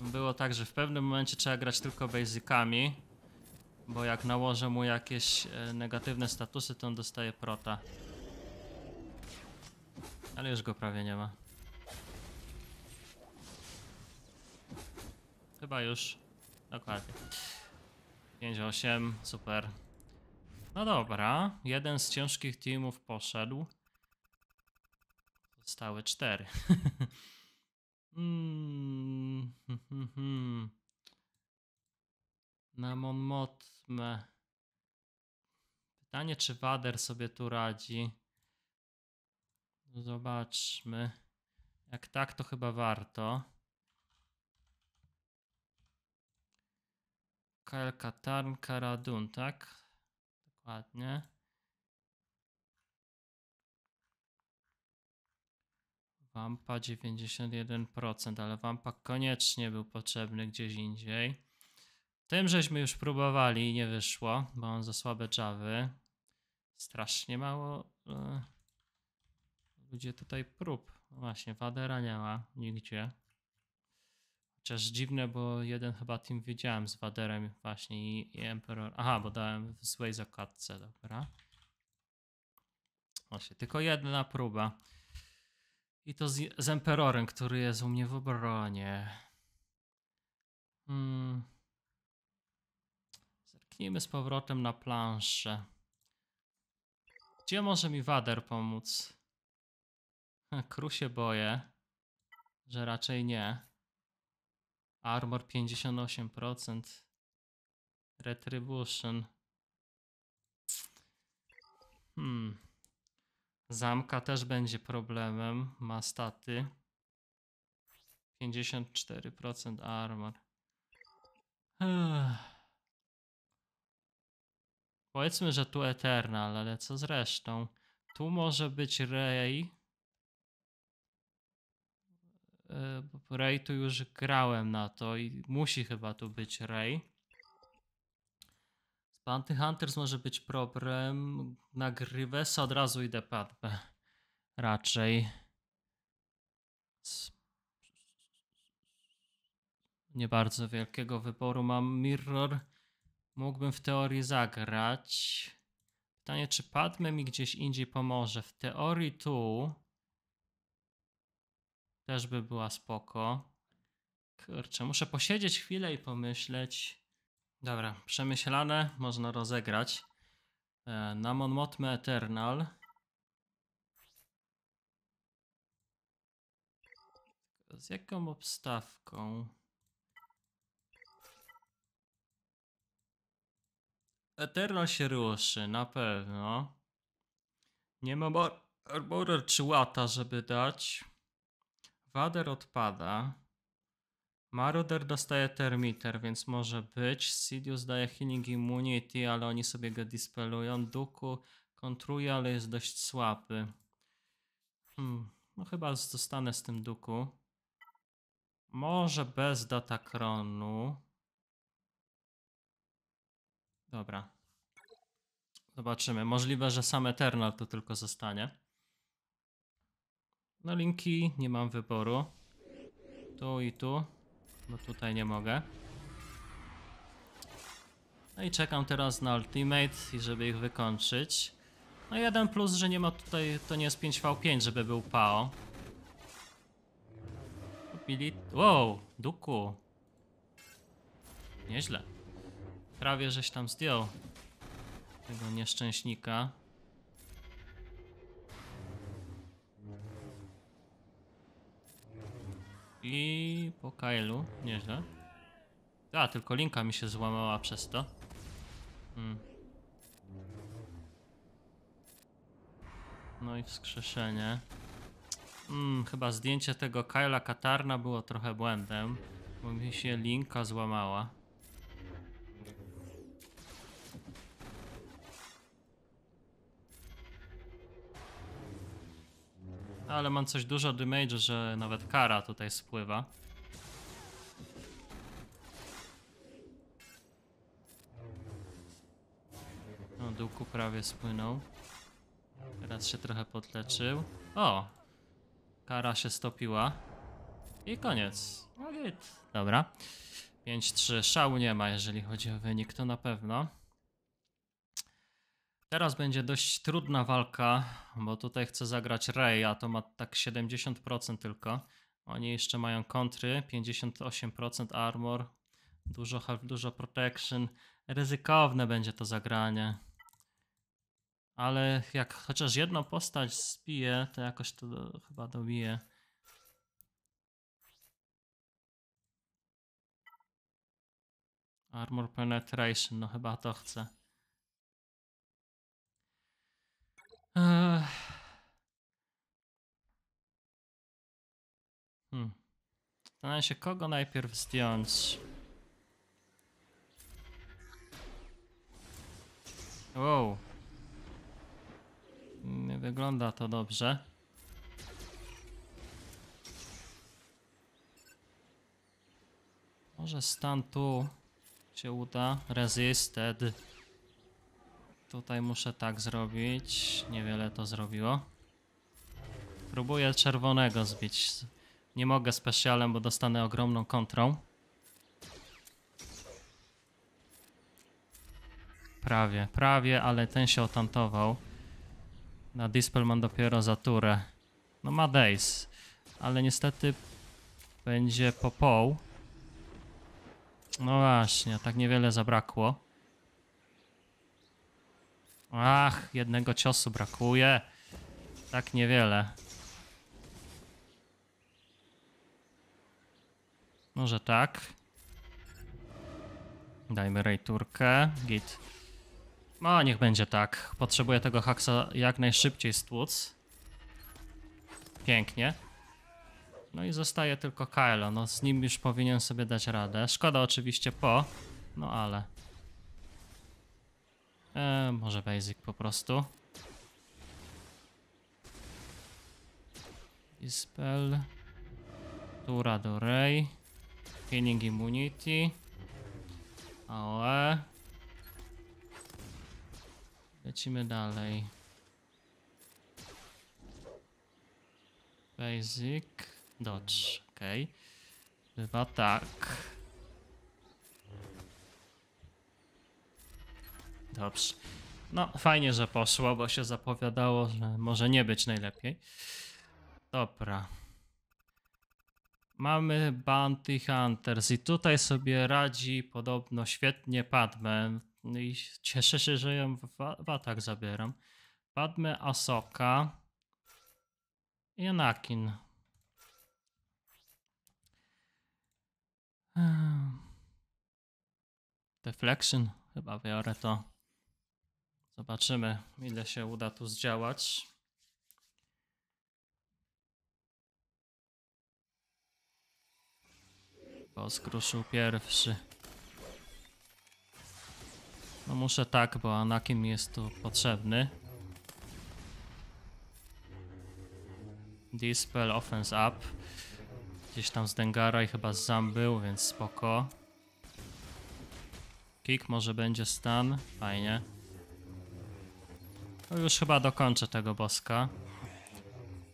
Było tak, że w pewnym momencie trzeba grać tylko basicami. Bo jak nałożę mu jakieś negatywne statusy, to on dostaje prota. Ale już go prawie nie ma. Chyba już. Dokładnie. pięć osiem, super. No dobra, jeden z ciężkich teamów poszedł. Zostały cztery. Hmm. Na Mon Mothmę. Pytanie, czy Vader sobie tu radzi. Zobaczmy. Jak tak, to chyba warto. Kalkatarn Karadun, tak? Dokładnie. Wampa dziewięćdziesiąt jeden procent, ale Wampa koniecznie był potrzebny gdzieś indziej. Tym żeśmy już próbowali i nie wyszło, bo on za słabe dżawy. Strasznie mało e, ludzie tutaj prób. No właśnie, Vadera nie ma nigdzie. Chociaż dziwne, bo jeden chyba team widziałem z Vaderem właśnie i, i Emperor. Aha, bo dałem w złej zakładce, dobra. Właśnie, tylko jedna próba. I to z, z Emperorem, który jest u mnie w obronie. Hmm... Zerknijmy z powrotem na planszę. Gdzie może mi Vader pomóc? Kru się boję, że raczej nie. Armor pięćdziesiąt osiem procent. Retribution. Hmm. Zamka też będzie problemem. Ma staty. pięćdziesiąt cztery procent armor. Uff. Powiedzmy, że tu Eternal, ale co z resztą? Tu może być Rey. Rey tu już grałem na to i musi chyba tu być Rey. Bounty Hunters może być problem. Na Grievousa od razu idę padbę. Raczej. Nie bardzo wielkiego wyboru mam. Mirror mógłbym w teorii zagrać. Pytanie, czy Padme mi gdzieś indziej pomoże. W teorii tu też by była spoko. Kurczę, muszę posiedzieć chwilę i pomyśleć. Dobra, przemyślane, można rozegrać. E, Namon Motme Eternal. Z jaką obstawką? Eternal się ruszy, na pewno. Nie ma Armorer czy Łata, żeby dać. Vader odpada. Marauder dostaje Termiter, więc może być. Sidious daje Healing Immunity, ale oni sobie go dispelują. Dooku kontruje, ale jest dość słaby. Hmm, no chyba zostanę z tym Dooku. Może bez Datacronu. Dobra. Zobaczymy. Możliwe, że sam Eternal to tylko zostanie. No linki, nie mam wyboru. Tu i tu. Bo tutaj nie mogę. No i czekam teraz na ultimate i żeby ich wykończyć. No jeden plus, że nie ma tutaj, to nie jest pięć na pięć, żeby był P A O. Kupili... Wow, Dooku. Nieźle. Prawie żeś tam zdjął tego nieszczęśnika. I po Kyle'u, nieźle. A, tylko linka mi się złamała przez to. Hmm. No i wskrzeszenie. Hmm, chyba zdjęcie tego Kyle'a Katarna było trochę błędem, bo mi się linka złamała. Ale mam coś dużo damage, że nawet kara tutaj spływa. No, Dooku prawie spłynął. Teraz się trochę podleczył. O! Kara się stopiła. I koniec. Dobra. pięć trzy. Szału nie ma, jeżeli chodzi o wynik, to na pewno. Teraz będzie dość trudna walka, bo tutaj chcę zagrać Rey, a to ma tak siedemdziesiąt procent tylko. Oni jeszcze mają kontry, pięćdziesiąt osiem procent armor, dużo health, dużo protection. Ryzykowne będzie to zagranie. Ale jak chociaż jedną postać zbiję, to jakoś to do, chyba dobiję. Armor penetration, no chyba to chcę. Hmm. Zastanawiam się, kogo najpierw zdjąć. Wow. Nie wygląda to dobrze. Może stan tu się uda. Resisted. Tutaj muszę tak zrobić. Niewiele to zrobiło. Próbuję czerwonego zbić. Nie mogę specjalem, bo dostanę ogromną kontrą. Prawie, prawie, ale ten się otantował. Na Dispel mam dopiero za turę. No ma Days, ale niestety będzie po poł. No właśnie, tak niewiele zabrakło. Ach, jednego ciosu brakuje. Tak niewiele. Może tak. Dajmy rejturkę. Git. No, niech będzie tak. Potrzebuję tego haksa jak najszybciej stłuc. Pięknie. No i zostaje tylko Kylo. No z nim już powinien sobie dać radę. Szkoda oczywiście po. No ale... Eee, może basic po prostu. Dispel. Tura do Rey. Healing Immunity. A O E. Lecimy dalej. Basic. Dodge. Okej. Okay. Chyba tak. Dobrze. No, fajnie, że poszło, bo się zapowiadało, że może nie być najlepiej. Dobra. Mamy Bounty Hunters i tutaj sobie radzi podobno świetnie Padme. I cieszę się, że ją w, w atak zabieram. Padme, Ahsoka i Anakin. Deflection, chyba biorę to. Zobaczymy, ile się uda tu zdziałać. Bo skruszył pierwszy. No muszę tak, bo Anakin jest tu potrzebny. Dispel, offense up. Gdzieś tam z Dengara i chyba z Zam był, więc spoko. Kick, może będzie stan. Fajnie. No już chyba dokończę tego boska.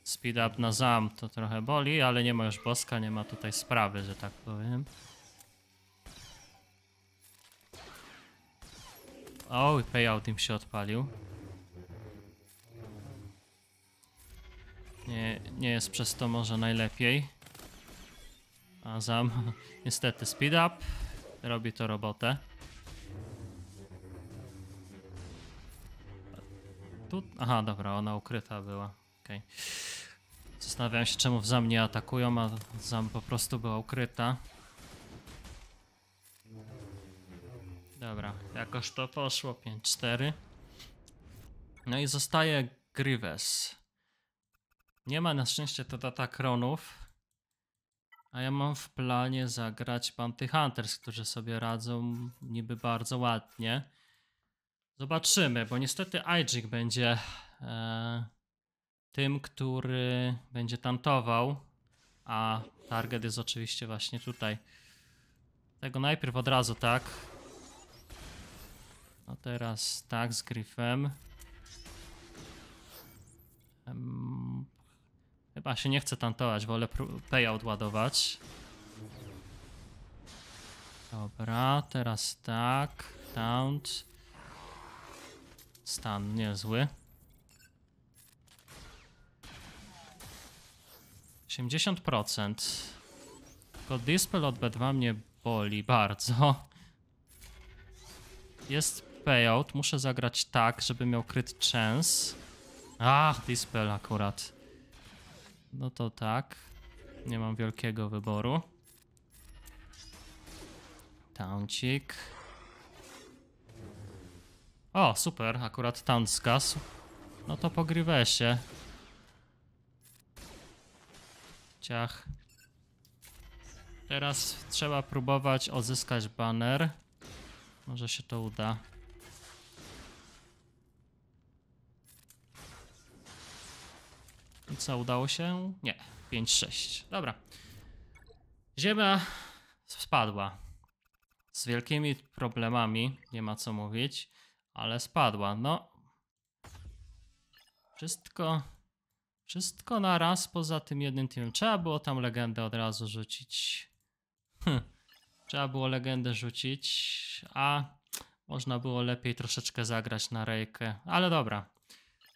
Speed up na Zam to trochę boli, ale nie ma już boska, nie ma tutaj sprawy, że tak powiem. O, payout im się odpalił. Nie, nie jest przez to może najlepiej. A Zam niestety speed up robi to robotę. Tu? Aha, dobra, ona ukryta była. Okay. Zastanawiałem się, czemu w Zam nie atakują, a Zam po prostu była ukryta. Dobra, jakoś to poszło. pięć cztery. No i zostaje Grievous. Nie ma na szczęście to Datacronów. A ja mam w planie zagrać Bounty Hunters, którzy sobie radzą niby bardzo ładnie. Zobaczymy, bo niestety Ajik będzie e, tym, który będzie tantował, a target jest oczywiście właśnie tutaj. Tego najpierw od razu tak. No teraz tak z Griffem. Ehm, chyba się nie chcę tantować, wolę payout ładować. Dobra, teraz tak, taunt. Stan niezły. osiemdziesiąt procent. Tylko Dispel od B dwa mnie boli bardzo. Jest payout. Muszę zagrać tak, żeby miał crit chance. Ach, Dispel akurat. No to tak. Nie mam wielkiego wyboru. Tauncik. O, super, akurat taunt zgasł. No to pogrywę się. Ciach. Teraz trzeba próbować odzyskać baner. Może się to uda. I co, udało się? Nie, pięć sześć. Dobra. Ziemia spadła. Z wielkimi problemami, nie ma co mówić. Ale spadła, no. Wszystko. Wszystko na raz poza tym jednym teamem. Trzeba było tam legendę od razu rzucić. Hm. Trzeba było legendę rzucić, a można było lepiej troszeczkę zagrać na Rejkę. Ale dobra.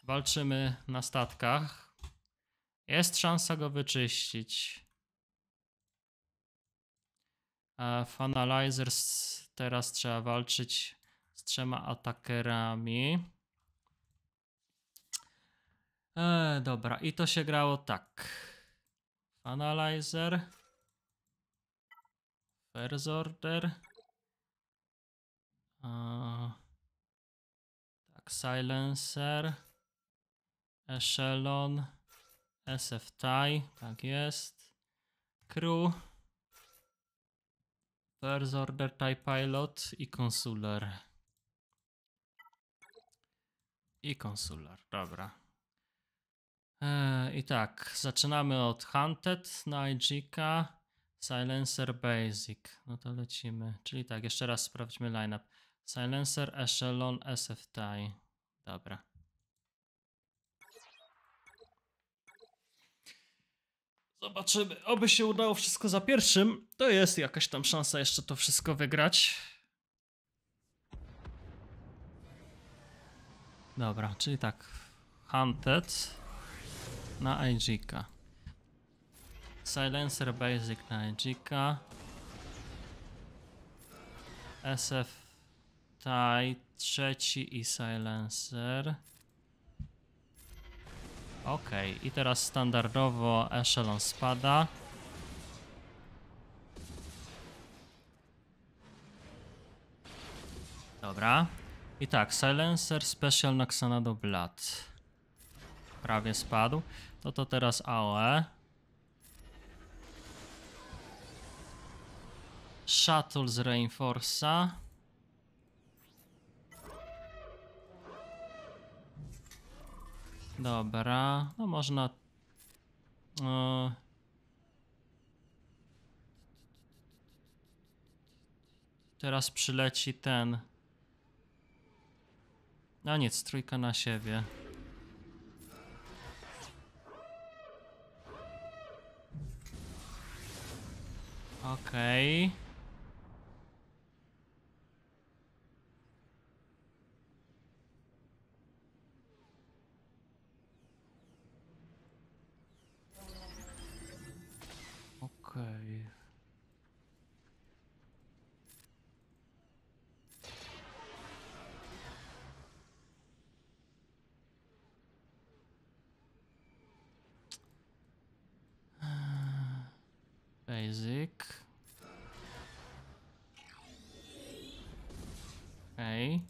Walczymy na statkach. Jest szansa go wyczyścić. A Fanalizers teraz trzeba walczyć z trzema atakerami. E, dobra, i to się grało tak. Analyzer. First Order. E, tak, Silencer. Echelon. S F T I. Tak jest. Crew. First Order, TIE Pilot i Consular. I konsular, dobra. Eee, I tak, zaczynamy od Hunted na Ajika, Silencer Basic. No to lecimy. Czyli tak, jeszcze raz sprawdźmy lineup. Silencer, Echelon, S F T I. Dobra. Zobaczymy. Oby się udało wszystko za pierwszym. To jest jakaś tam szansa jeszcze to wszystko wygrać. Dobra, czyli tak. Hunted na Ajika. Silencer Basic na Ajika. S F Taj trzeci i Silencer. Ok, i teraz standardowo Echelon spada. Dobra. I tak, Silencer Special na Xanadu Blood. Prawie spadł. No to teraz A O E. Shuttle z Reinforce'a. Dobra, no można... Yy. Teraz przyleci ten... No nic, trójka na siebie. Okej. Okay. Okej. Basic. Okej.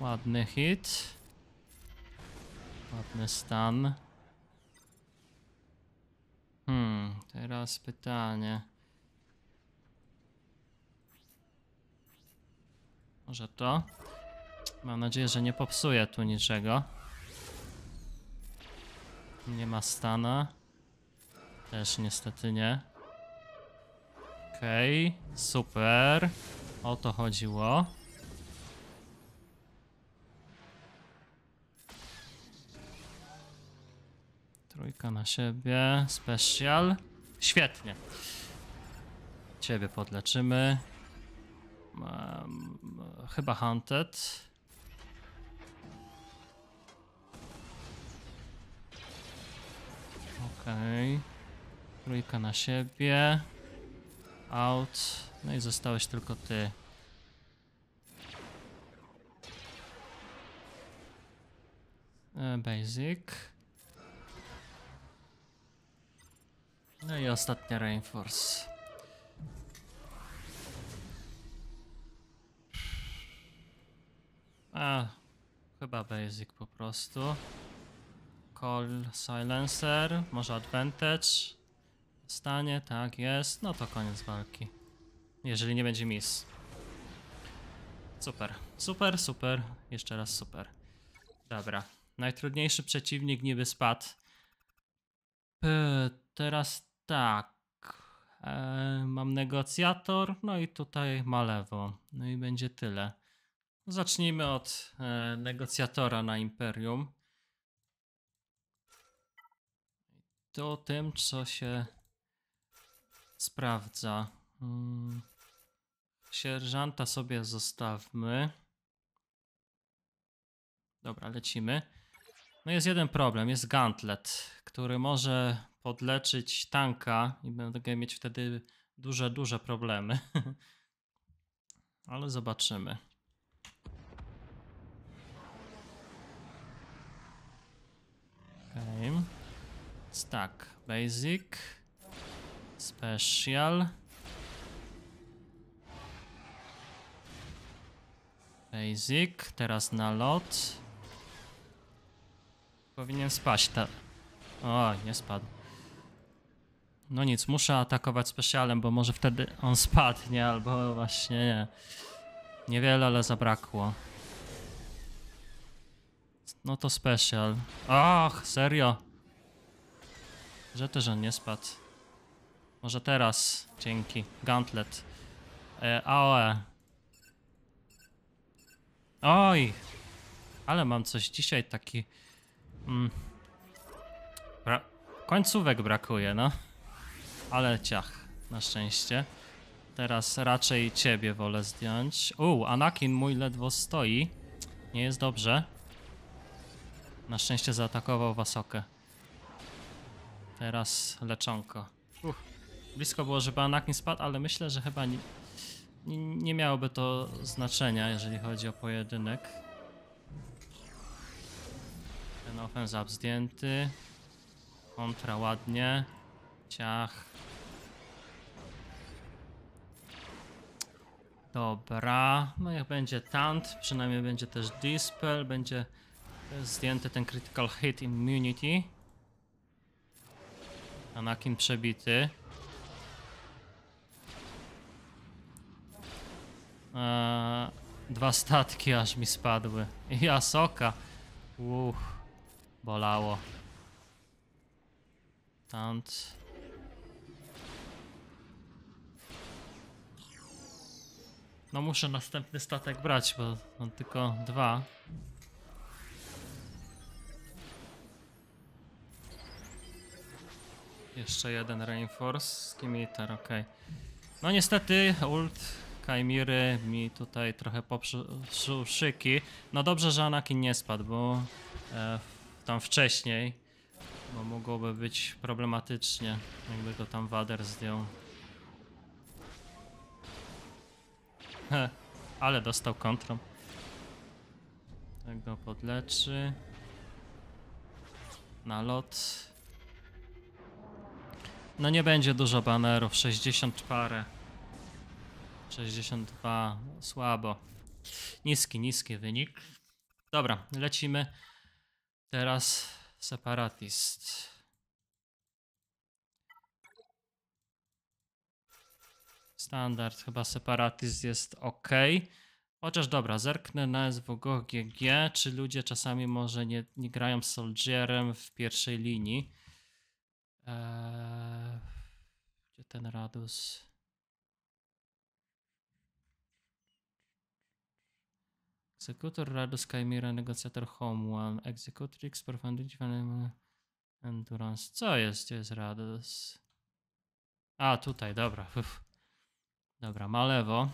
Ładny hit. Ładny stan. Hmm, teraz pytanie. Może to? Mam nadzieję, że nie popsuję tu niczego. Nie ma stana. Też niestety nie. Okej, okay, super. O to chodziło. Trójka na siebie, special. Świetnie. Ciebie podleczymy. Um, chyba hunted. Okej. Okay. Trójka na siebie. Out. No i zostałeś tylko ty. Basic. No i ostatnia reinforce. A, chyba basic po prostu. Call silencer, może advantage. Stanie, tak jest. No to koniec walki. Jeżeli nie będzie miss. Super, super, super. Jeszcze raz super. Dobra. Najtrudniejszy przeciwnik niby spadł. P teraz... Tak, e, mam negocjator, no i tutaj ma lewo, no i będzie tyle. Zacznijmy od e, negocjatora na Imperium. To tym, co się sprawdza. Hmm. Sierżanta sobie zostawmy. Dobra, lecimy. No jest jeden problem, jest gauntlet, który może podleczyć tanka i będę mieć wtedy duże, duże problemy. Ale zobaczymy. Okay. Tak, basic, special, basic, teraz nalot. Powinien spaść ta... O, nie spadł. No nic, muszę atakować specjalem, bo może wtedy on spadnie, albo właśnie nie. Niewiele, ale zabrakło. No to special. Och, serio? Że też on nie spadł. Może teraz, dzięki. Gauntlet. E, aoe. Oj, ale mam coś dzisiaj taki... Mm. Bra... Końcówek brakuje, no. Ale ciach, na szczęście. Teraz raczej ciebie wolę zdjąć. Uuu, Anakin mój ledwo stoi. Nie jest dobrze. Na szczęście zaatakował Wasokę. Teraz leczonko. Uff. Blisko było, żeby Anakin spadł, ale myślę, że chyba nie, nie miałoby to znaczenia, jeżeli chodzi o pojedynek. Ten ofensab zdjęty. Kontra ładnie. Ciach. Dobra. No jak będzie Tant, przynajmniej będzie też Dispel, będzie zdjęty ten Critical Hit Immunity. Anakin przebity. Eee, dwa statki aż mi spadły. I Ahsoka. Uff, bolało. Tant. No muszę następny statek brać, bo mam tylko dwa. Jeszcze jeden Reinforce, Skimitar, ok. No niestety ult Kaimiry mi tutaj trochę popszył szyki. No dobrze, że Anakin nie spadł, bo e, tam wcześniej, bo mogłoby być problematycznie, jakby go tam Vader zdjął. Heh, ale dostał kontrą. Tak go podleczy. Nalot. No nie będzie dużo banerów, sześćdziesiąt parę. sześćdziesiąt dwa, słabo. Niski, niski wynik. Dobra, lecimy. Teraz separatist. Standard, chyba separatist jest ok. Chociaż dobra, zerknę na S W G G, czy ludzie czasami może nie, nie grają z Soldierem w pierwszej linii. Eee, gdzie ten Radus? Egzekutor Radus Kaimira, negocjator Home One, Executrix, Profundity, Endurance. Co jest? Gdzie jest Radus? A, tutaj, dobra. Uf. Dobra, ma lewo.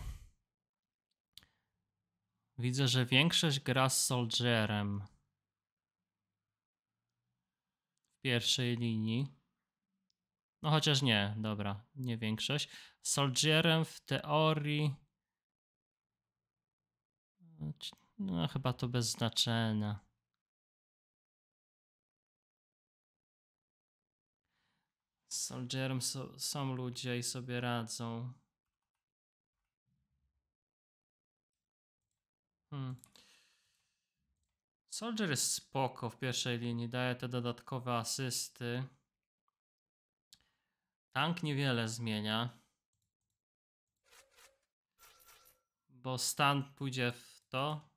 Widzę, że większość gra z Soldierem w pierwszej linii. No chociaż nie, dobra, nie większość. Soldierem w teorii... No chyba to bez znaczenia. Z Soldierem so, są ludzie i sobie radzą. Hmm. Soldier jest spoko w pierwszej linii, daje te dodatkowe asysty. Tank niewiele zmienia, bo stan pójdzie w to,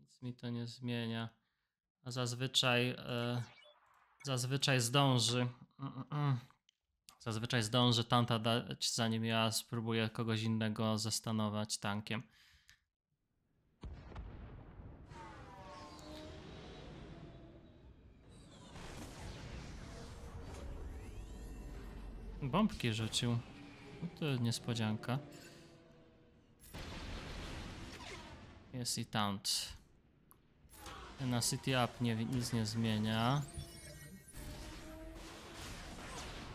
nic mi to nie zmienia, a zazwyczaj, yy, zazwyczaj zdąży, yy, yy. zazwyczaj zdąży tanta dać, zanim ja spróbuję kogoś innego zastanować tankiem. Bombki rzucił. No to niespodzianka. Jest i taunt. Na City Up nie, nic nie zmienia.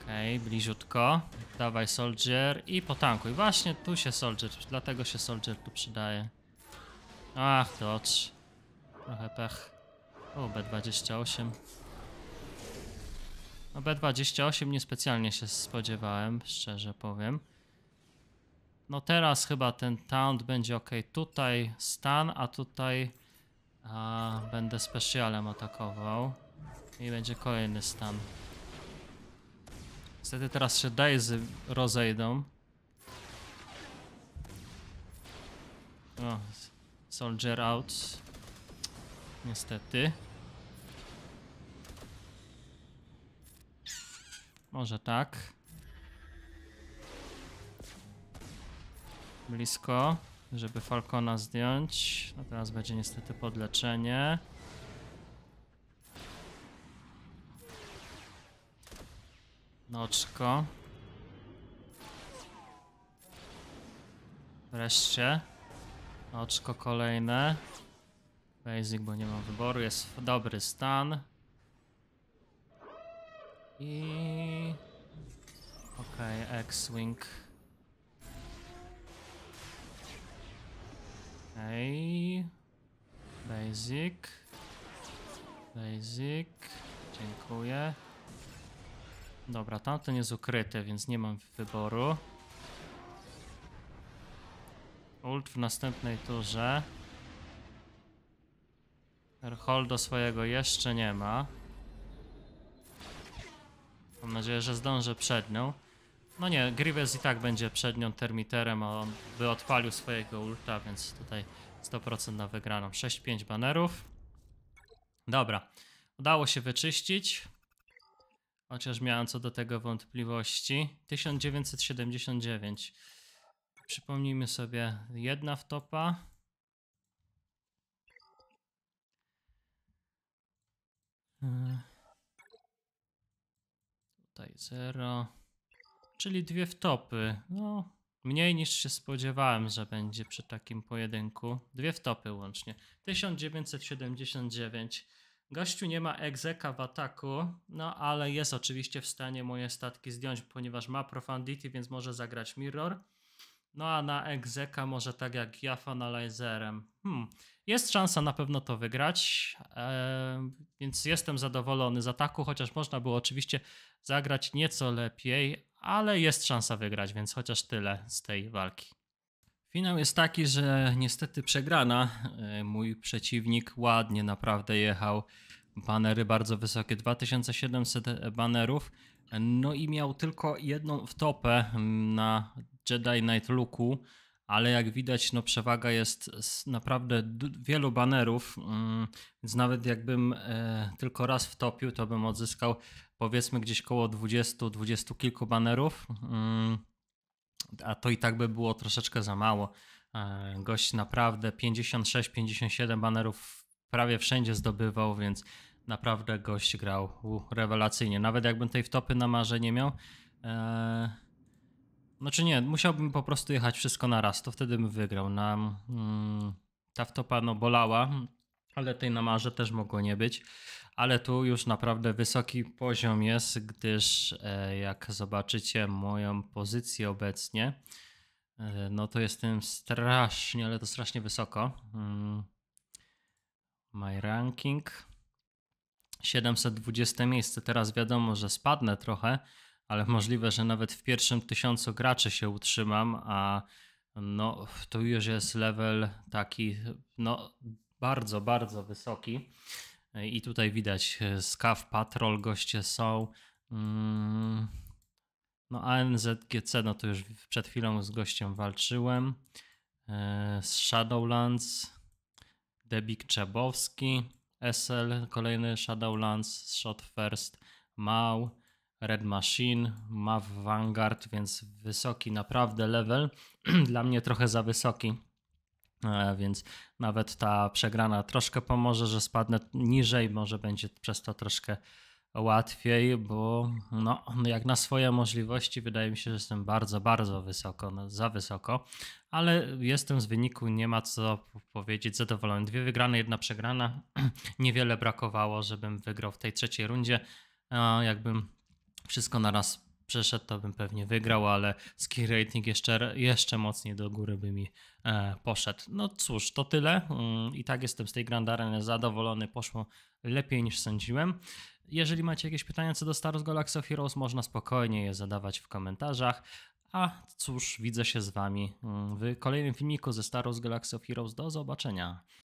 Okej, okay, bliziutko. Dawaj Soldier i potankuj. Właśnie tu się Soldier, dlatego się Soldier tu przydaje. Ach, docz. Trochę pech. O, B dwadzieścia osiem. No B dwadzieścia osiem niespecjalnie się spodziewałem, szczerze powiem. No teraz chyba ten taunt będzie ok. Tutaj stan, a tutaj a, będę specialem atakował. I będzie kolejny stan. Niestety teraz się Daisy rozejdą. O, Soldier out. Niestety. Może tak. blisko, żeby Falcona zdjąć. No teraz będzie niestety podleczenie. Noczko. Wreszcie. Oczko kolejne. Basic, bo nie mam wyboru. Jest dobry stan. I... Okej, okay, X-Wing. Okej. Okay. Basic. Basic. Dziękuję. Dobra, tamten jest ukryty, więc nie mam wyboru. Ult w następnej turze. Erholdo swojego jeszcze nie ma. Mam nadzieję, że zdążę przed nią. No nie, Grievous i tak będzie przed nią Termiterem, a on by odpalił swojego ulta, więc tutaj sto procent na wygraną. sześć pięć banerów. Dobra, udało się wyczyścić. Chociaż miałem co do tego wątpliwości. tysiąc dziewięćset siedemdziesiąt dziewięć. Przypomnijmy sobie, jedna wtopa. Tutaj zero. Czyli dwie wtopy. No, mniej niż się spodziewałem, że będzie przy takim pojedynku. Dwie wtopy łącznie. tysiąc dziewięćset siedemdziesiąt dziewięć. Gościu nie ma egzeka w ataku, no ale jest oczywiście w stanie moje statki zdjąć, ponieważ ma Profundity, więc może zagrać Mirror. No a na egzeka może tak jak ja Fanalizerem. Hmm. Jest szansa na pewno to wygrać, e, więc jestem zadowolony z ataku, chociaż można było oczywiście zagrać nieco lepiej, ale jest szansa wygrać, więc chociaż tyle z tej walki. Finał jest taki, że niestety przegrana. Mój przeciwnik ładnie naprawdę jechał. Banery bardzo wysokie, dwa tysiące siedemset banerów. No i miał tylko jedną wtopę na Jedi Knight Luke'u, ale jak widać no przewaga jest z naprawdę wielu banerów, więc nawet jakbym e, tylko raz wtopił, to bym odzyskał powiedzmy gdzieś koło dwudziestu, dwudziestu kilku banerów. E, A to i tak by było troszeczkę za mało. Gość naprawdę pięćdziesiąt sześć, pięćdziesiąt siedem banerów prawie wszędzie zdobywał, więc naprawdę gość grał U, rewelacyjnie. Nawet jakbym tej wtopy na Marze nie miał, e... znaczy nie, musiałbym po prostu jechać wszystko na raz, to wtedy bym wygrał. Na... Ta wtopa no bolała, ale tej na Marze też mogło nie być. Ale tu już naprawdę wysoki poziom jest, gdyż e, jak zobaczycie moją pozycję obecnie, e, no to jestem strasznie, ale to strasznie wysoko. Mm. My ranking siedemset dwudzieste miejsce. Teraz wiadomo, że spadnę trochę, ale możliwe, że nawet w pierwszym tysiącu graczy się utrzymam, a no tu już jest level taki no bardzo, bardzo wysoki. I tutaj widać, Scav Patrol goście są, no A N Z G C, no to już przed chwilą z gościem walczyłem, z Shadowlands, Debik Czabowski, S L, kolejny Shadowlands, Shot First, Mau, Red Machine, Maw Vanguard, więc wysoki naprawdę level, dla mnie trochę za wysoki. Więc nawet ta przegrana troszkę pomoże, że spadnę niżej, może będzie przez to troszkę łatwiej, bo no, jak na swoje możliwości wydaje mi się, że jestem bardzo, bardzo wysoko, no, za wysoko, ale jestem z wyniku, nie ma co powiedzieć, zadowolony. Dwie wygrane, jedna przegrana, niewiele brakowało, żebym wygrał w tej trzeciej rundzie, jakbym wszystko na raz przeszedł, to bym pewnie wygrał, ale skill rating jeszcze, jeszcze mocniej do góry by mi e, poszedł. No cóż, to tyle. I tak jestem z tej Grand Areny zadowolony. Poszło lepiej niż sądziłem. Jeżeli macie jakieś pytania co do Star Wars Galaxy of Heroes, można spokojnie je zadawać w komentarzach. A cóż, widzę się z wami w kolejnym filmiku ze Star Wars Galaxy of Heroes. Do zobaczenia.